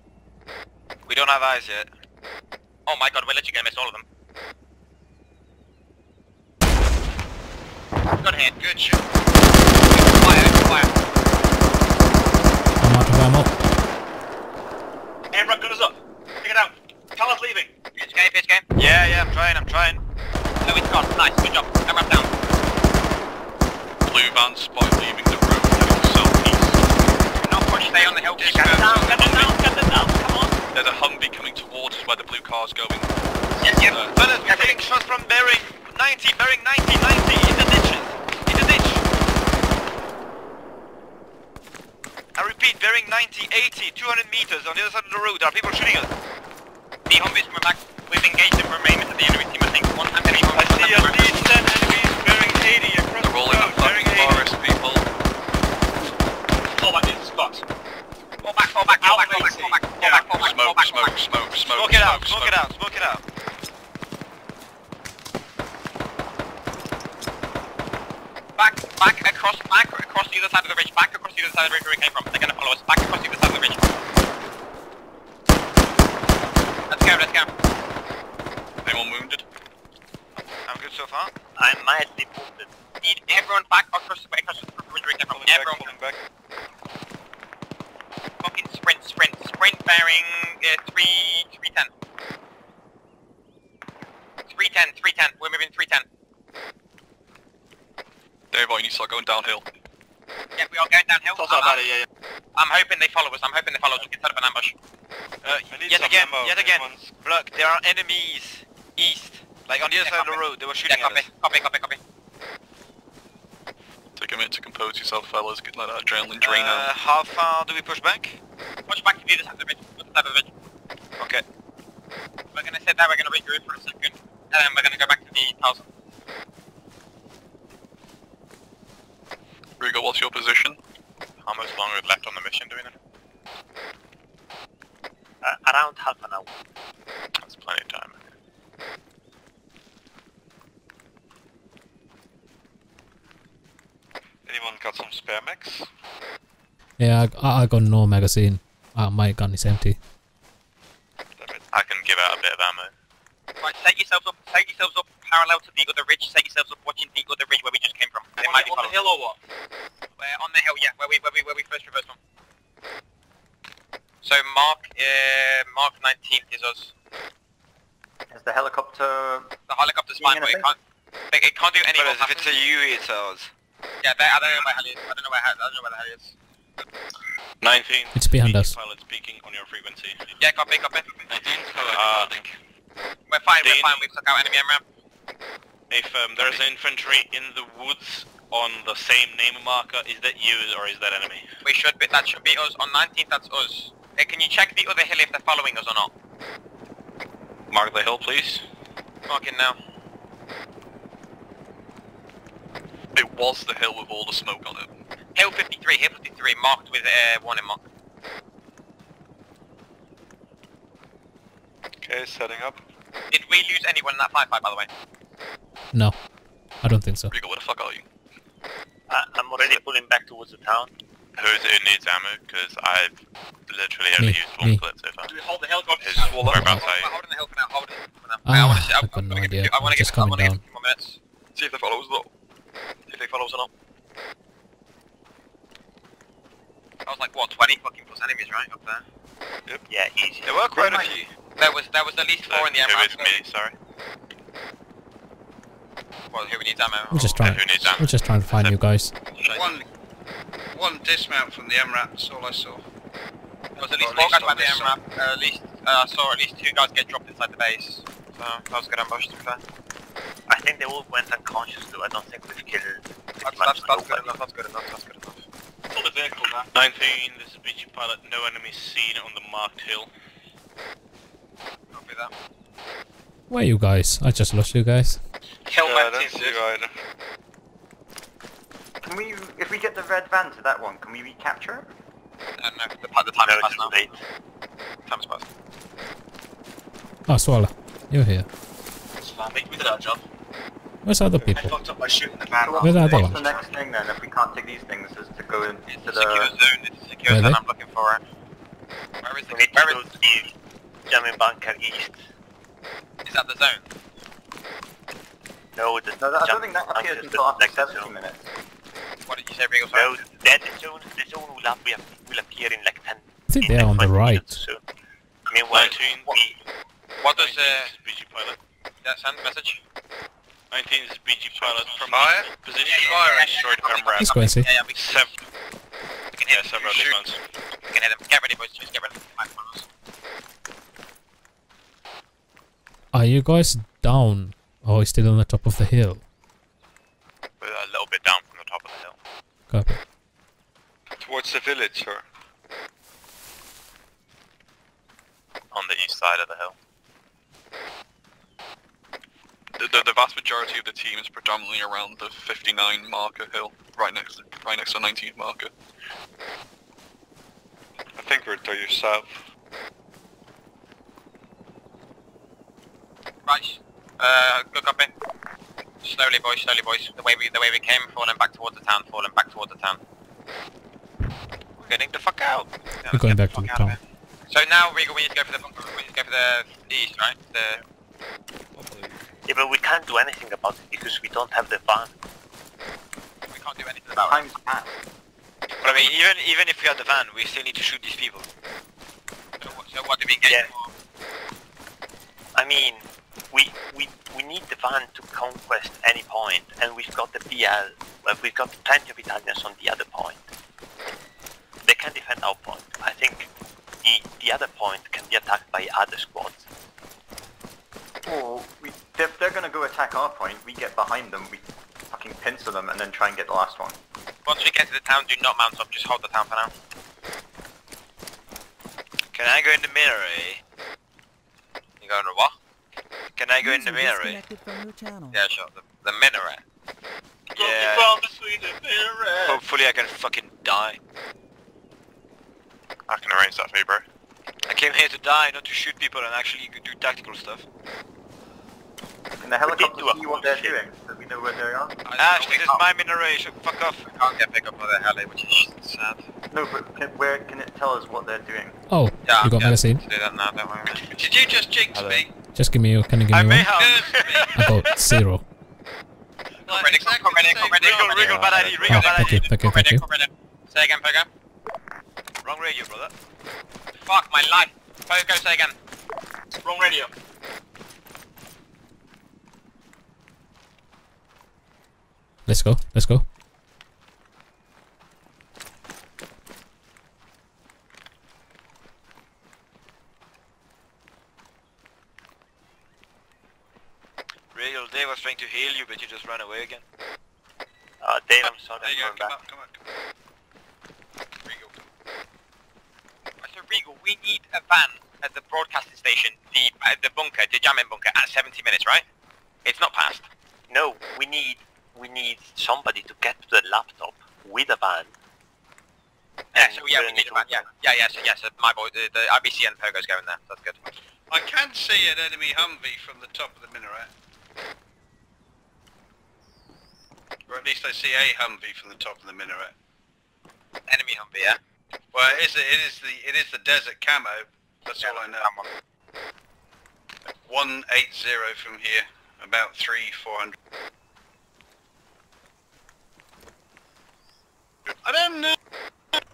We don't have eyes yet. Oh my god, we're literally gonna miss all of them. Good hit, good shot. Fire, fire. I'm out of ammo. M RAP gun is up. Pick it out. Cal's leaving. Pitch game, pitch game. Yeah, yeah, I'm trying, I'm trying. No, it's gone. Nice, good job. M RAP down. Blue van spot leaving the room to southeast. Do not push, stay on the hill. Get them down, get them down, get them down. Come on. There's a Humvee coming towards us where the blue car's going. Yes, yes. Uh, Fellas, we're getting shots from bearing ninety, bearing ninety, ninety. In the ditches. In the ditch. I repeat, bearing ninety, eighty, two hundred meters on the other side of the road. Are people shooting us? The Humvees from back. We've engaged them for maiming to the enemy team. I think one enemy Humvee. I see at least ten enemies bearing eighty across the road. They're rolling up like forest people. Fall back in spots. Fall back, fall back, fall back, fall back, fall back, fall back, fall back, fall back, fall back. Smoke, smoke, smoke, smoke. Smoke it out, smoke it out, smoke it out. Back, back, across, back, across the other side of the ridge, back across the other side of the ridge where we came from. They're gonna follow us, back across the other side of the ridge. Let's go, let's go. Anyone wounded? I'm good so far. I might be wounded. Need everyone back across the, across the ridge where we came from. Everyone back, back. Fucking sprint, sprint, sprint bearing uh, three ten. three ten, three ten, we're moving three ten. Everybody, you need to start going downhill. Yeah, we are going downhill. That's not bad, yeah, yeah. I'm hoping they follow us, I'm hoping they follow us. We can set up an ambush. Uh, yet again, ammo, yet again. Look, there are enemies east. Like on the other yeah, side copy. of the road, they were shooting yeah, at us. Copy, copy, copy, copy. Take a minute to compose yourself, fellas. Get like that adrenaline drain uh, out. How far do we push back? Push back to the other side of the ridge. Okay. We're gonna sit there, we're gonna regroup for a second. And then we're gonna go back to the house. Rigo, what's your position? How much longer is left on the mission doing it? Uh, around half an hour. That's plenty of time. Anyone got some spare mags? Yeah, I, I got no magazine. Uh, my gun is empty. I can give out a bit of ammo. Right, set yourselves up, set yourselves up. Parallel to the other ridge, set yourselves up watching the other ridge where we just came from. They on might the, on the hill or what? We're on the hill, yeah, where we where we where we first reversed from. So mark uh, mark nineteenth is us. Is the helicopter... The helicopter's fine, but it can't, it, it can't do any... But if it's a U, it's ours. Yeah, they, I don't know where heli is. I don't know where, I don't know where the heli is. nineteen. It's behind us. Pilot speaking on your frequency. Yeah, copy, copy. nineteen. Uh, we're fine, we're fine. We took out enemy M R A M. If um, there's an infantry in the woods on the same name marker, is that you or is that enemy? We should be, that should be us. On nineteenth, that's us. Hey, can you check the other hill if they're following us or not? Mark the hill, please. Mark it now. It was the hill with all the smoke on it. Hill fifty-three, hill fifty-three, marked with a uh, warning mark. Okay, setting up. Did we lose anyone in that firefight, by the way? No, I don't think so. Rigo, where the fuck are you? Uh, I'm already pulling back towards the town. Who's who needs ammo? Because I've literally only me, used one me. clip so far. Do we hold the helicopter? It's all over outside. Holding the helicopter now, holding now. Ah, I want to I've got no idea. I want to get someone in more minutes. See if they follow us, though. See if they follow us or not. That was like, what, twenty fucking plus enemies, right, up there? Yep. Yeah, easy. There were quite a few. There was, there was at least four uh, in the ammo. Who is me, sorry. Well, who needs ammo? We're just trying, who needs ammo? We're just trying to find you guys. One, one dismount from the M R A P, that's all I saw. There was at least four guys by the M R A P, uh, at least, uh, I saw at least two guys get dropped inside the base. So, that was a good ambush, to be fair. I think they all went unconscious though, I don't think we've killed... That's, that's, that's good enough, that's good enough, that's good enough. Pull the vehicle now. nineteen, this is B G pilot, no enemy seen on the marked hill. Copy that. Where are you guys? I just lost you guys. Kill yeah, that team, dude. Can we, if we get the red van to that one, can we recapture it? No, no, the, the time no, is passed now. The time is passed. Ah, oh, Swallow, you're here. It's fine, we did our job. Where's other people? I fucked up by shooting the van. Where's the other one? The next thing then, if we can't take these things, is to go into the... It's a secure zone, it's a secure zone I'm looking for it. Where is the... Where is the... German bunker east. Is that the zone? No, the no, I don't think that appears until after seventy minutes. What did you say, Rigo? No, that zone, the zone will, up, will appear in like ten. I think they're on the right. So. Meanwhile, what, what does... Uh, B G pilot. Yeah, send message. nineteen is B G pilot from fire. Position fire and destroyed M R A P. He's going to see. Yeah, we can hit him. We can hit him. Get ready, boys. Just get ready. Are you guys down? Oh, he's still on the top of the hill. We're a little bit down from the top of the hill. Copy. Towards the village, sir. On the east side of the hill. The, the, the vast majority of the team is predominantly around the fifty-nine marker hill, right next, right next to nineteenth marker. I think we're to your south. Right. Uh, good copy. Slowly, boys. Slowly, boys. The way we, the way we came, falling back towards the town. Falling back towards the town. We're getting the fuck out. Yeah, we're going back to the town. So now, Rigo, we need to go for the we need to go for the east, right? The... Yeah, but we can't do anything about it because we don't have the van. We can't do anything about it. But I mean, even even if we have the van, we still need to shoot these people. So, so what do we get? Yeah. I mean. We, we we need the van to conquest any point, and we've got the P L, well, we've got plenty of Italians on the other point. They can defend our point. I think the, the other point can be attacked by other squads. Or, we, if they're gonna go attack our point, we get behind them, we fucking pincer them, and then try and get the last one. Once we get to the town, do not mount up, just hold the town for now. Can I go in the mirror, eh? You going to what? Can I go in the minery? Yeah, sure. The, the minery. Yeah. Hopefully I can fucking die. I can arrange that for you, bro. I came here to die, not to shoot people and actually do tactical stuff. Can the helicopter see what they're doing? So we know where they are? Actually, this is my minery, so fuck off. I can't get picked up by the heli, which is sad. No, but can, where can it tell us what they're doing? Oh, yeah, you got yeah, medicine. Do that now, don't worry. Did you just jinx Hello. me? Just give me your, can you give I me may one? I got zero. Come ready, come ready, come ready, Rigo, bad idea, Rigo, bad idea. Come ready, come ready. Say again, Pega. Wrong radio, brother. Fuck my life. Focus again. Wrong radio. Let's go. Let's go. Radio, Dave was trying to heal you, but you just ran away again. Uh, Dave, I'm sorry. There you go. Come on, come on, come on. Regal. So, Regal, we need a van at the broadcasting station, the uh, the bunker, the jamming bunker, at seventy minutes, right? It's not past. No, we need we need somebody to get to the laptop with a van. Yeah, so yeah, we need a van. Yeah, yeah, yeah. So yeah, so my boy, the, the I B C and Pogo's going there. That's good. I can see an enemy Humvee from the top of the minaret. Or at least I see a Humvee from the top of the minaret. Enemy Humvee, yeah. Well, it is the, it is the it is the desert camo. That's yeah, all I know. One eight zero from here, about three four hundred. I don't know.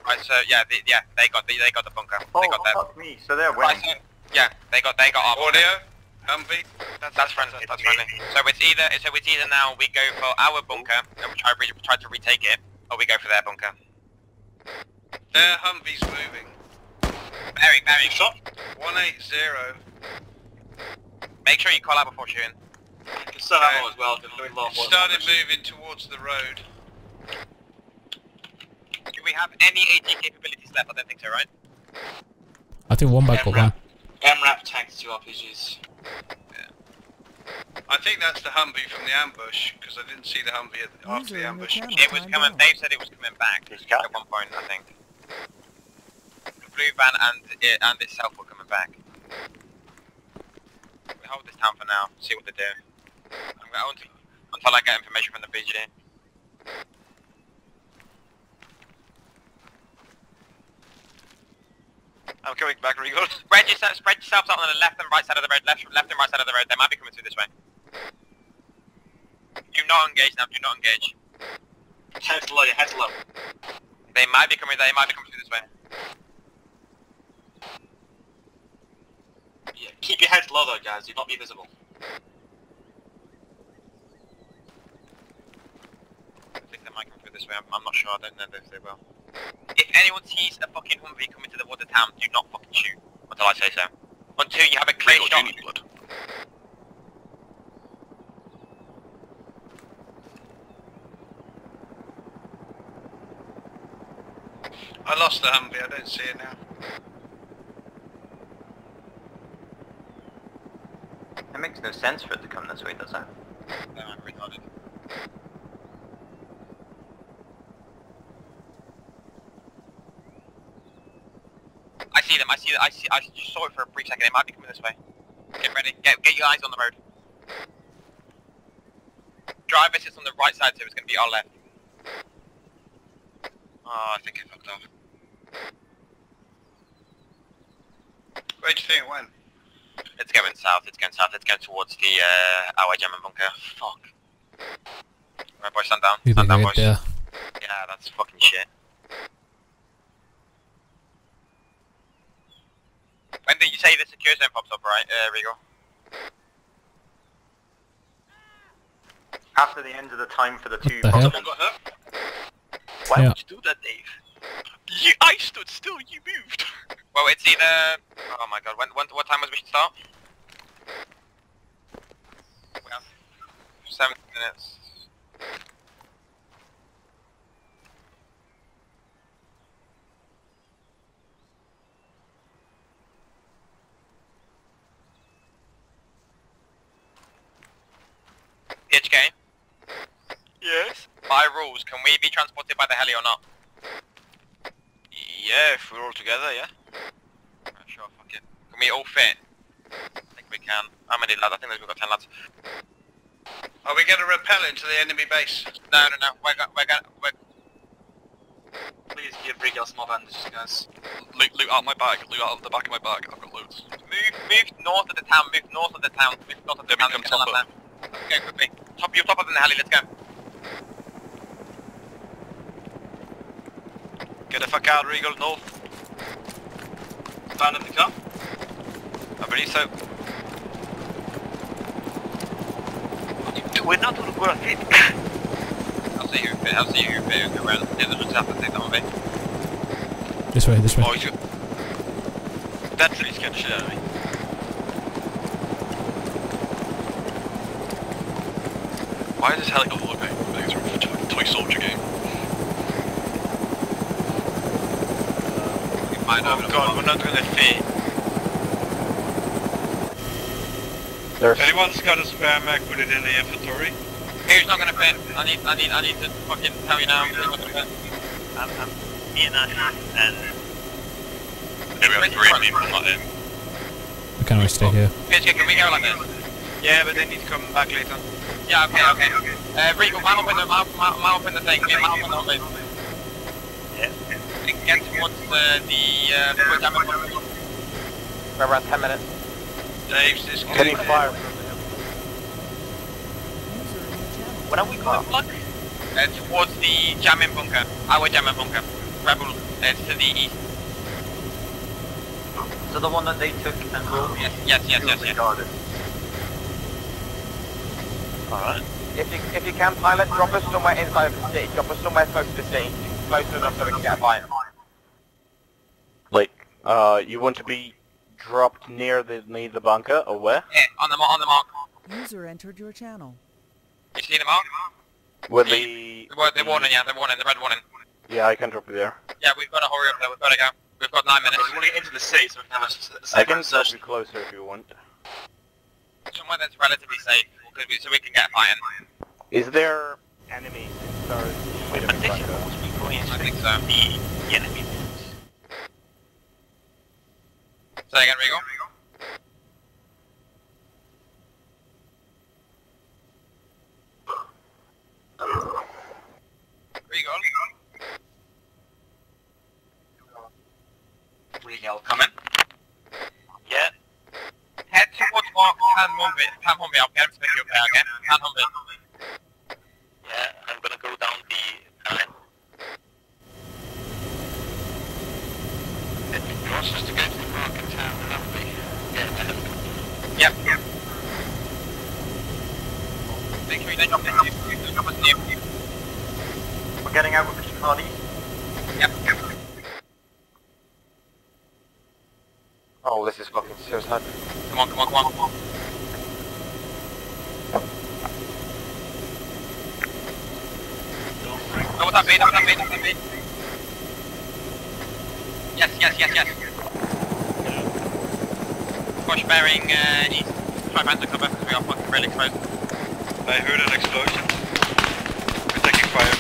Right, so yeah, the, yeah, they got the they got the bunker. Oh, they got that. Fuck me. So they're winning. Right, so, yeah, they got they got our audio. Humvee. That's, that's friendly. That's friendly. So it's either so it's either now we go for our bunker and we try we try to retake it, or we go for their bunker. Their Humvee's moving. Barry, Barry, shot. One eight zero. Make sure you call out before shooting. So um, as well. Started moving towards the road. Do we have any A T capabilities left? I don't think so, right? I think one back or one. M RAP tanks two R P Gs. Yeah. I think that's the Humvee from the ambush, because I didn't see the Humvee at the, after the ambush. It was coming, Dave said it was coming back at one point, I think. The blue van and it, and itself were coming back. We hold this town for now, see what they do. I'm going to, until I get information from the B G. I'm coming back, Regal. Spread yourself, spread yourself out on the left and right side of the road. Left, left and right side of the road. They might be coming through this way. Do not engage now. Do not engage. Heads low. Your heads low. They might be coming. They might be coming through this way. Yeah, keep your heads low, though, guys. Do not be visible. I think they might come through this way. I'm, I'm not sure. I don't know if they will. If anyone sees a fucking Humvee coming to the water town, do not fucking shoot until I say so. Until you have a clear shot. Blood. I lost the Humvee. I don't see it now. It makes no sense for it to come this way, does it? No, I'm retarded. I see them, I see them, I see I saw it for a brief second, they might be coming this way. Get ready, get, get your eyes on the road. Driver sits on the right side, so it's going to be our left. Oh, I think it fucked off. Where do you think it went? It's going south, it's going south, it's going towards the, uh, our German bunker. Fuck. Alright boys, stand down, stand down boys. Yeah, that's fucking shit. When did you say the secure zone pops up, right, uh, Regal? After the end of the time for the two pops up. Why yeah. would you do that, Dave? You, I stood still, you moved! Well, it's either... Oh my god, when, when, what time was we should start? We have seventy minutes. H K? Yes? By rules, can we be transported by the heli or not? Yeah, if we're all together, yeah? Right, sure, fuck it. Can we all fit? I think we can. How many lads? I think we've got ten lads. Are we going to rappel into the enemy base? No, no, no. We're going we're gonna... We're... Please give Regal some more bandages, guys. Loot, loot out my bag. Loot out the back of my bag. I've got loads. Move, move north of the town. Move north of the town. Move north of the town. Come top up. Let's go quickly. Top, you're top of the alley, let's go. Get the fuck out, Regal, north. fan of the car? I believe so. We're not on work yet. I'll see you, I'll see you, go around the other tap and take that one away. This way, this way. Oh, got... That tree scared the shit out of me. Why is this helicopter looking? I think it's a toy soldier game. Oh god, we're not gonna fit. There's anyone's got a spare mag, put it in the inventory. Who's not gonna fit? I need, I need, I need to fucking tell you now. Who's not gonna fit? I'm, I'm in, I'm in, and... Yeah, we have three people not in. We can always stay here. P H K, can we go like this? Yeah, but they need to come back later. Yeah, okay, okay, okay. Uh, Regal, man up in the, man, man, man up in the thing, yeah, man up in the thing. Get towards uh, the uh, we're around ten minutes. Dave's this getting fire. When are we going back? Uh, towards the jamming bunker. Our jamming bunker. Rebel. That's uh, to the east. So the one that they took and rolled. Yes, yes, yes, yes. yes. Alright. If you if you can, pilot, drop us somewhere inside of the city. Drop us somewhere close to the city. Close enough so we can get by. Like, uh, you want to be dropped near the near the bunker, or where? Yeah, on the on the mark. User entered your channel. You see the mark? With the the, the, the warning, yeah, the warning, the red warning. Yeah, I can drop you there. Yeah, we've got to hurry up there. We've got to go. We've got nine minutes. We want to get into the city, so we can have a. I can search you closer if you want. Somewhere that's relatively safe, so we can get fire. Is there enemies? Sorry. Wait, but this is supposed to be going into the enemies. Say again, Regal. Regal. Regal, come in. Yeah. Head towards Mark, can move it, can move it, I'll get him to pick you up there again, can move it. Yeah, I'm gonna go down the line. It wants us to go to the park in town, haven't we? Yeah, yep, yep. Make sure you don't drop us near, don't drop us near. We're getting out with the party. Yep, yep. Oh, this is fucking suicide. Come on, come on, come on, come on. Oh, what's that beat? What's that beat? What's that beat? Yes, yes, yes, yes. Push bearing uh, east. Try back to cover because we are fucking really exposed. I heard an explosion. We're taking fire.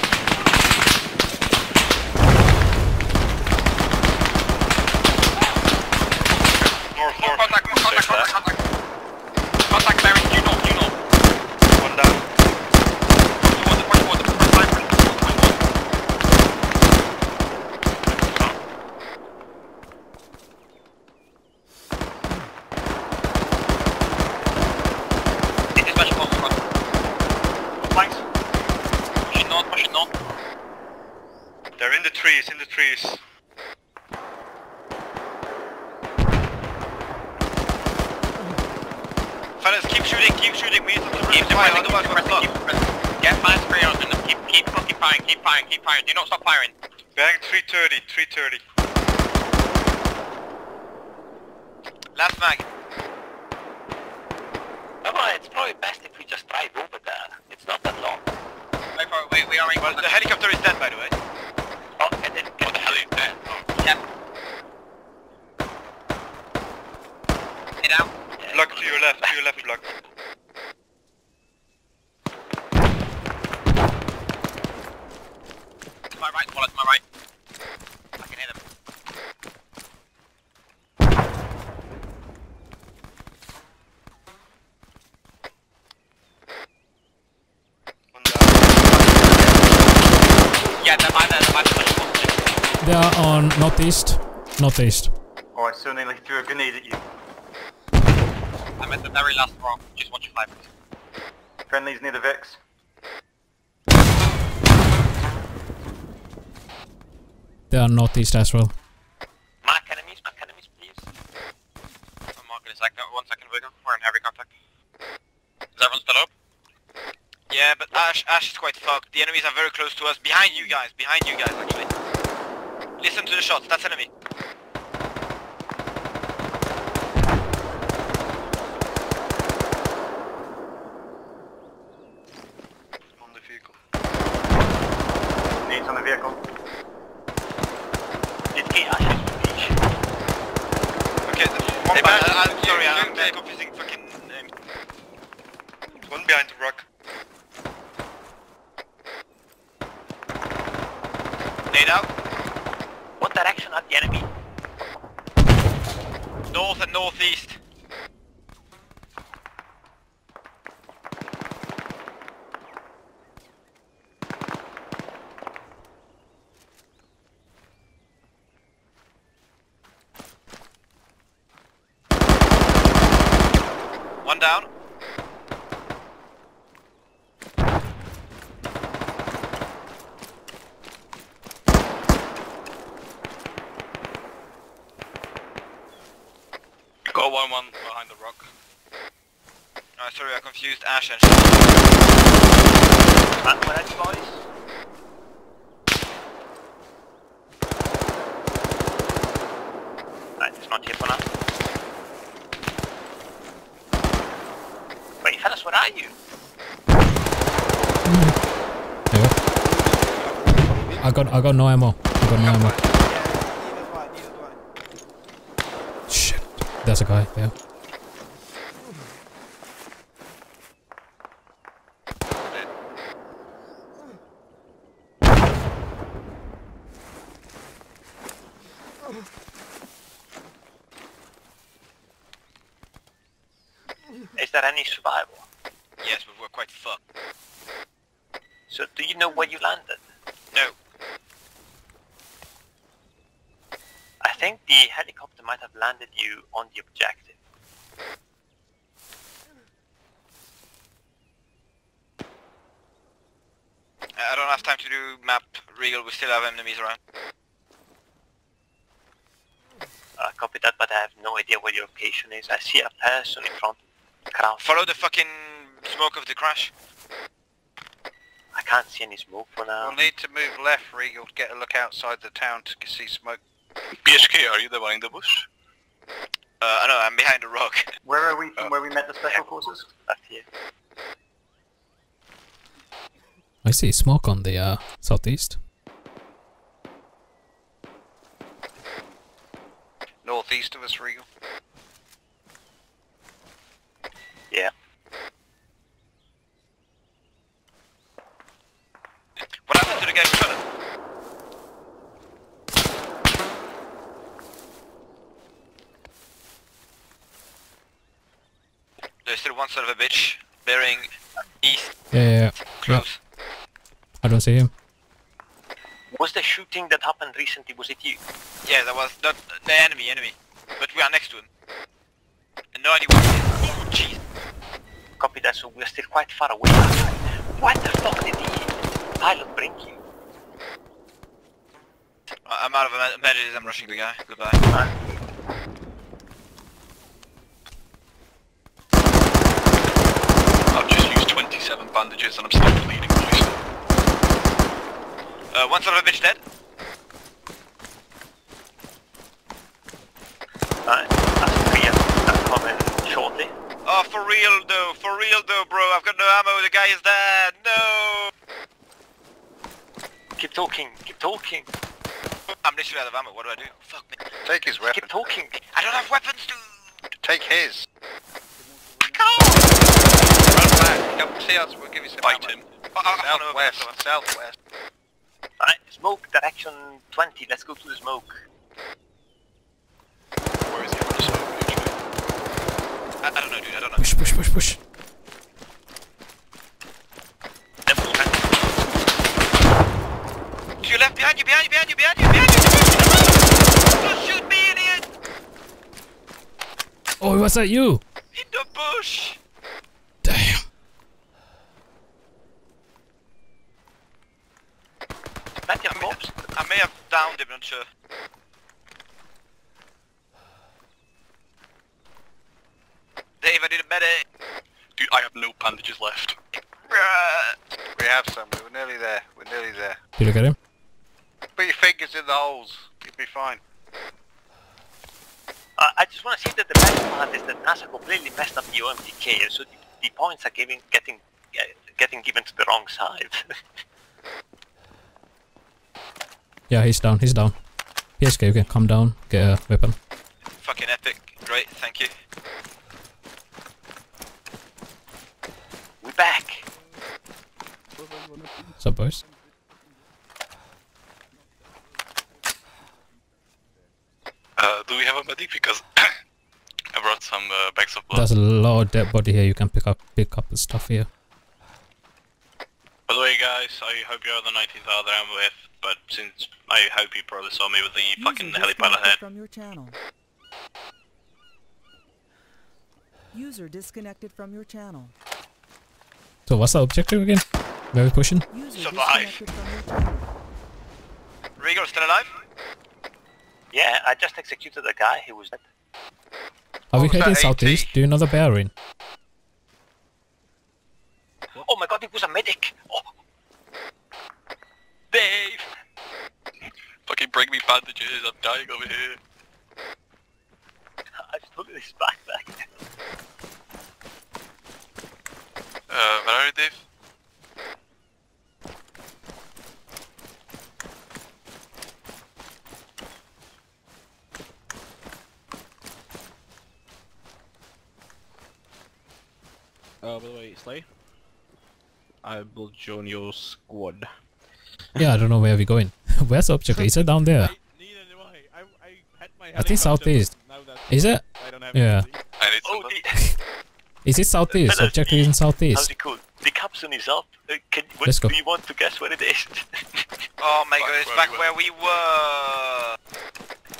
Northeast, northeast. Oh, I suddenly like threw a grenade at you. I'm at the very last rock, just watch your flag. Friendly's near the Vex. They are northeast as well. Mark enemies, mark enemies please. Yeah, but Ash, Ash is quite fucked. The enemies are very close to us. Behind you guys, behind you guys actually. Listen to the shots, that's enemy. On the vehicle. Needs on the vehicle. Did he Ash is the beach? Okay, the one hey, by, uh, I'm sorry, I'm, I'm like confusing fucking names. One behind the rock. Nade out. What direction are the enemy? North and northeast. One down. One one behind the rock. No, sorry, I confused Ash and Ash, boys. Right, it's not here for now. Wait, fellas, where are you? Yeah. I got, I got no ammo. I got no ammo. There's a guy, yeah. Is there any survival? Yes, but we're quite fucked. So do you know where you landed? No. I think the helicopter might have landed you on the objective. I don't have time to do map real, we still have enemies around. I copy that, but I have no idea where your location is. I see a person in front of the crowd. Follow the fucking smoke of the crash. I can't see any smoke for now. We'll need to move left, Regal, to get a look outside the town to see smoke. P S K, are you the one in the bush? Uh, no, I'm behind the rock. Where are we from uh, where we met the special yeah. forces? Up here. I see smoke on the uh, southeast. Northeast of us, Regal. Yeah. What happened to the guy in front of us? There's still one son of a bitch, bearing east. Yeah, yeah, yeah. Close. Yeah. I don't see him. Was the shooting that happened recently, was it you? Yeah, that was not the enemy, enemy. But we are next to him. And no idea what it is. Oh, jeez. Copy that, so we are still quite far away. What the fuck did the pilot bring you? I'm out of a med- I'm rushing the guy. Goodbye. Bye. Seven bandages and I'm still bleeding. Uh, one son of a bitch dead. Alright, that's three of them coming shortly. Oh, for real though, for real though, bro. I've got no ammo, the guy is dead. No! Keep talking, keep talking. I'm literally out of ammo, what do I do? Fuck me. Take his weapon. Keep talking. I don't have weapons, dude. Take his. Come see us, we'll give you some Fight him. Southwest, southwest. Alright, smoke direction twenty, let's go to the smoke. Where is the other smoke? I, I don't know, dude, I don't know. Push, push, push, push. To your left, behind you, behind you, behind you, behind you, behind you! Don't shoot me, idiot! Oh, was that you? In the bush! I may, have, I may have downed him, I'm not sure. Dave, I need a medic. Dude, I have no bandages left. we have some. We're nearly there. We're nearly there. You look at him? Put your fingers in the holes. You'll be fine. Uh, I just want to see that the best part is that NASA completely messed up the O M T K, so the, the points are giving, getting uh, getting given to the wrong side. Yeah, he's down. He's down. P S K, you can come down, get a weapon. Fucking epic. Great, thank you. We're back. What's up, boys? Uh, do we have a medic? Because I brought some uh, bags of blood. There's a lot of dead body here. You can pick up, pick up the stuff here. By the way, guys, I hope you're the nineteenth hour that I'm with. But since I hope you probably saw me with the User fucking helipad ahead. From your channel. User disconnected from your channel. So what's the objective again? Where are we pushing? User survive. Rigo still alive? Yeah, I just executed a guy who was dead. Are we heading southeast? Do you know the bearing? Oh my god, it was a medic! Oh. Dave! Fucking bring me bandages, I'm dying over here. I just look at this backpack. Uh, where are you, Dave? Oh, by the way, Slay, I will join your squad. Yeah, I don't know where we're going. Where's the objective? Is it down there? I, neither do I. I, I, had my I think southeast. Is it? I don't have yeah. I oh, is it southeast? Uh, objective is in southeast. How's it called? The capsule is up. Uh, can, what, Let's go. Do you want to guess where it is? Oh my god, it's back where we were.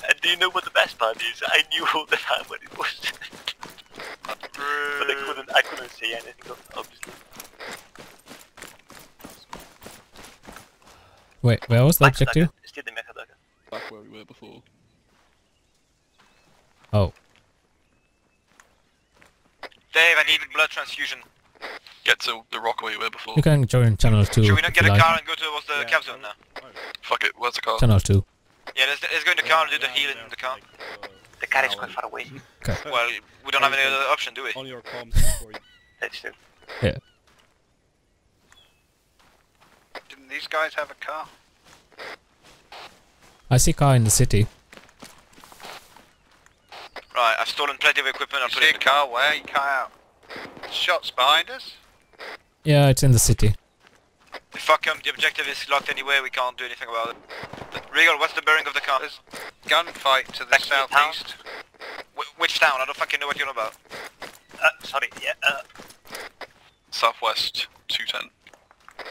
And do you know what the best part is? I knew all the time what it was. But I couldn't, I couldn't say anything, obviously. Wait, where was the Back objective? Back where we were before. Oh. Dave, I need a blood transfusion. Get to the rock where you were before. You can join channel two. Should we not get a car and go towards the yeah, cab zone now? Oh. Fuck it, where's the car? Channel two. Yeah, let's, let's go in the car and do the healing in the car. The car is quite far away. Okay. Well, we don't have any other option, do we? On your comms for you. That's true. Yeah. Didn't these guys have a car? I see car in the city. Right, I've stolen plenty of equipment. I'll put it in the car. Where? You car out. Shots behind us? Yeah, it's in the city. Fuck him. The objective is locked anyway. We can't do anything about it. Regal, what's the bearing of the car? There's gunfight to the That's southeast. The which town? I don't fucking know what you're on about. Uh, sorry. Yeah. Uh. Southwest two ten.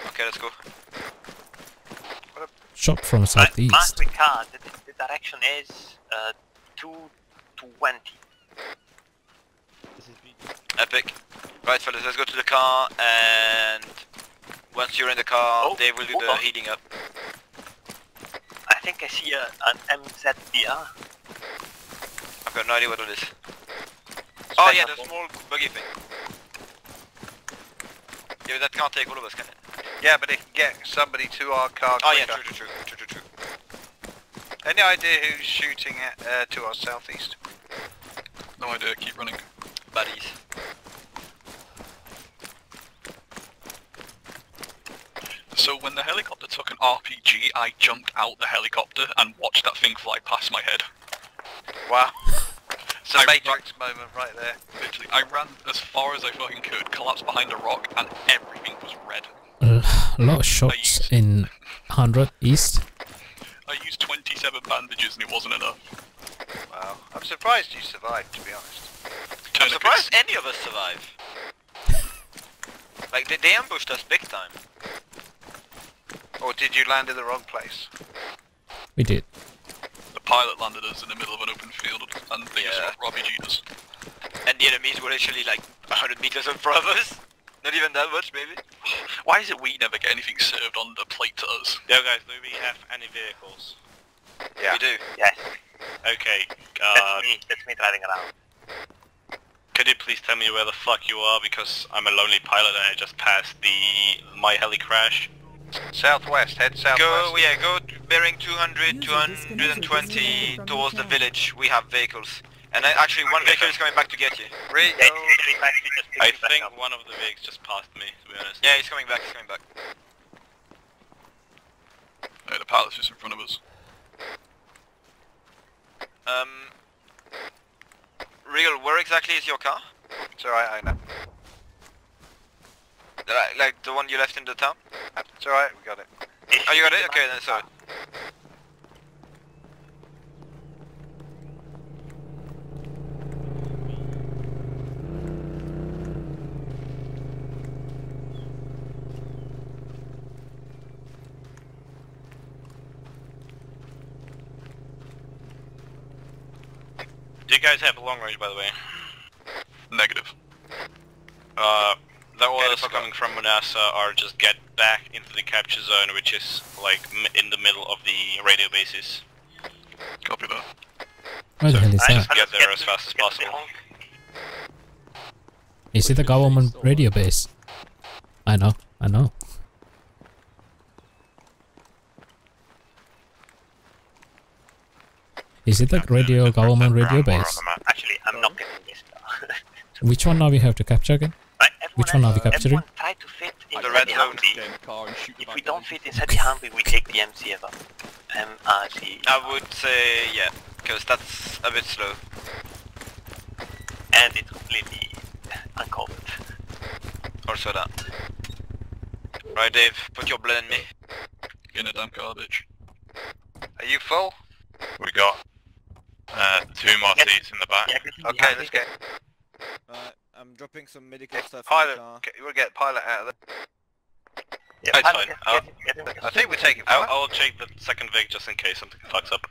Okay, let's go. Shot from southeast. Mark the car. The, the direction is uh, two twenty. This is epic. Right, fellas, let's go to the car, and once you're in the car, oh, they will do oh, the oh. heating up. I think I see a, an M Z D R. I've got no idea what it is. It's oh yeah, the ball. small buggy thing. Yeah, that can't take all of us, can it? Yeah, but it can get somebody to our car quicker. Oh yeah, true, true, true, true, true, true. Any idea who's shooting at, uh, to our southeast? No idea, keep running. Buddies. So when the helicopter took an R P G, I jumped out the helicopter and watched that thing fly past my head. Wow. It's a Matrix moment right there. Literally, I ran as far as I fucking could, collapsed behind a rock, and everything was red. A lot of shots used, in one hundred east. I used twenty-seven bandages and it wasn't enough. Wow, I'm surprised you survived, to be honest. Turn I'm surprised case. any of us survived. Like, they, they ambushed us big time. Or did you land in the wrong place? We did. Pilot landed us in the middle of an open field and they just yeah. R P G'd us. And the enemies were actually like one hundred meters in front of us? Not even that much, maybe? Why is it we never get anything served on the plate to us? Yo guys, do we have any vehicles? Yeah. We do. Yes. Okay. Uh, that's me, that's me driving around. Could you please tell me where the fuck you are, because I'm a lonely pilot and I just passed the my heli crash. Southwest, head southwest. Go, yeah, go bearing two hundred, two hundred twenty towards the village. We have vehicles. And I, actually one vehicle is coming back to get you. Radio. I think one of the vehicles just passed me, to be honest. Yeah, he's coming back, he's coming back. Hey, the pilot's just in front of us. Um... Regal, where exactly is your car? It's alright, I know. Like, like the one you left in the town? It's alright, we got it. Oh, you got it? Okay, then it's alright. Do you guys have long range, by the way? Negative. Uh, the orders coming from Munasa are just get back into the capture zone, which is like m in the middle of the radio bases. Copy that. So the hell is I that? Just get there as fast as possible. Is it a government radio base? I know, I know. Is it like radio, government radio base? Actually, I'm not getting this. Which one now we have to capture again? Which one are we capturing? Try to fit inside the red zone. If we don't fit inside the Humvee, we take the M C F. M R C. I would say yeah, because that's a bit slow. And it's completely uncovered. Also that. Right, Dave, put your blood in me. Get a dumb garbage. Are you full? We got Uh, two more yes. seats in the back. Yeah, okay, let's get. Uh, I'm dropping some medical stuff. Pilot, we'll get pilot out of there. Yeah, it's fine. Get, uh, get, get, get I think we're taking. I'll, I'll check the second vig just in case something fucks up.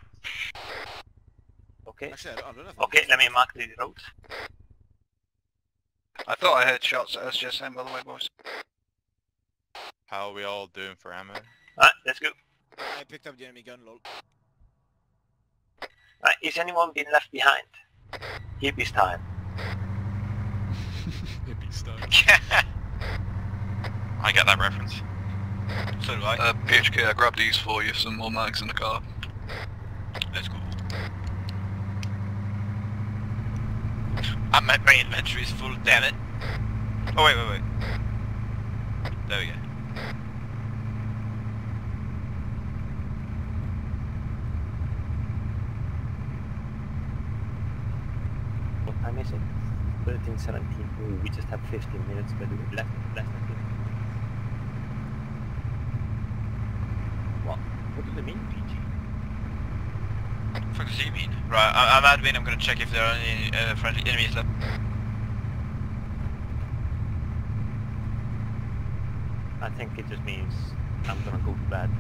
Okay. Actually, I don't, I don't know okay, let me mark the road. I thought I heard shots at us just then, by the way, boys. How are we all doing for ammo? Alright, let's go. I picked up the enemy gun, lol. Uh, is anyone being left behind? Hippies time. Hippies time. I get that reference. So do I. Uh, P H K, I grabbed these for you, some more mags in the car. Let's go. And my, my inventory is full, damn it. Oh wait, wait, wait. There we go. I miss it. thirteen seventeen. We just have fifteen minutes, but we left less than fifteen. What? What do they mean, P G? What the fuck does he mean? Right, I I'm admin. I'm gonna check if there are any uh, friendly enemies left. I think it just means I'm gonna go to bed.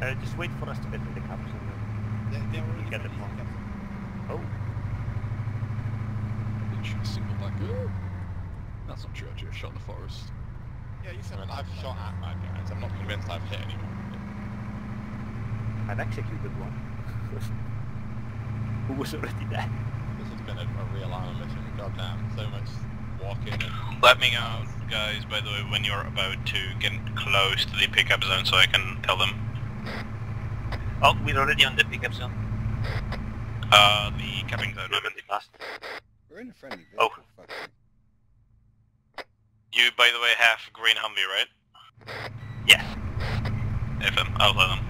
Uh, just wait for us to get in the capsule. They, they already get the point. Oh. I didn't shoot a single black girl. That's not true, I just shot in the forest. Yeah, you said I mean, I've shot at my guys. I'm not convinced I've hit anyone. I've executed one. Who was already dead? This has been a, a real arm mission. Goddamn, so much walking and... Let me out, guys, by the way, when you're about to get close to the pickup zone so I can tell them. Oh, we're already on the pickup zone. Uh, the camping zone, I'm in the past. We're in a friendly vehicle. Oh. You, by the way, have green Humvee, right? Yeah. F M, I'll let them.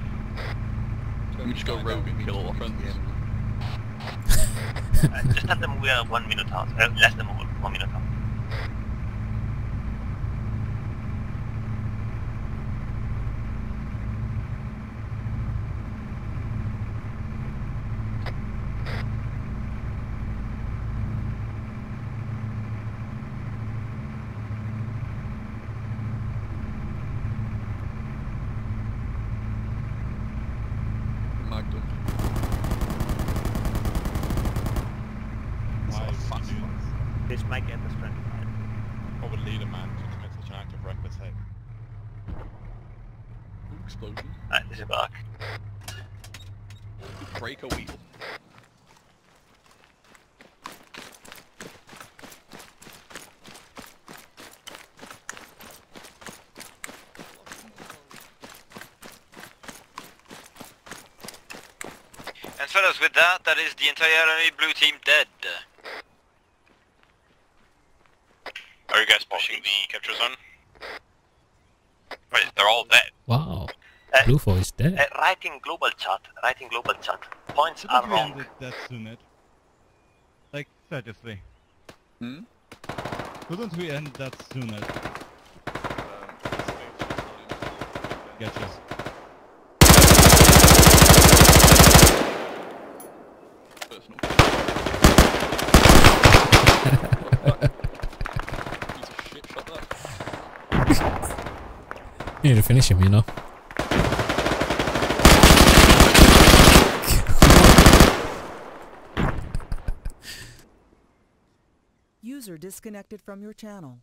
So we just go rogue and kill all our friends. uh, just let them, we are one minute out. Uh, let them over, one minute out. type. Ooh, explosion. Alright, there's a buck. Break a wheel. And fellas, with that, that is the entire enemy blue team dead. Are you guys pushing the capture zone? Wait, they're all dead. Wow. Uh, blue four is dead. Uh, right in global chat. Right in global chat. Points are wrong. Could we end it that soon, Ed? Like, seriously. Hmm? Couldn't we end that soon, Ed? Gotcha. You need to finish him, you know. User disconnected from your channel.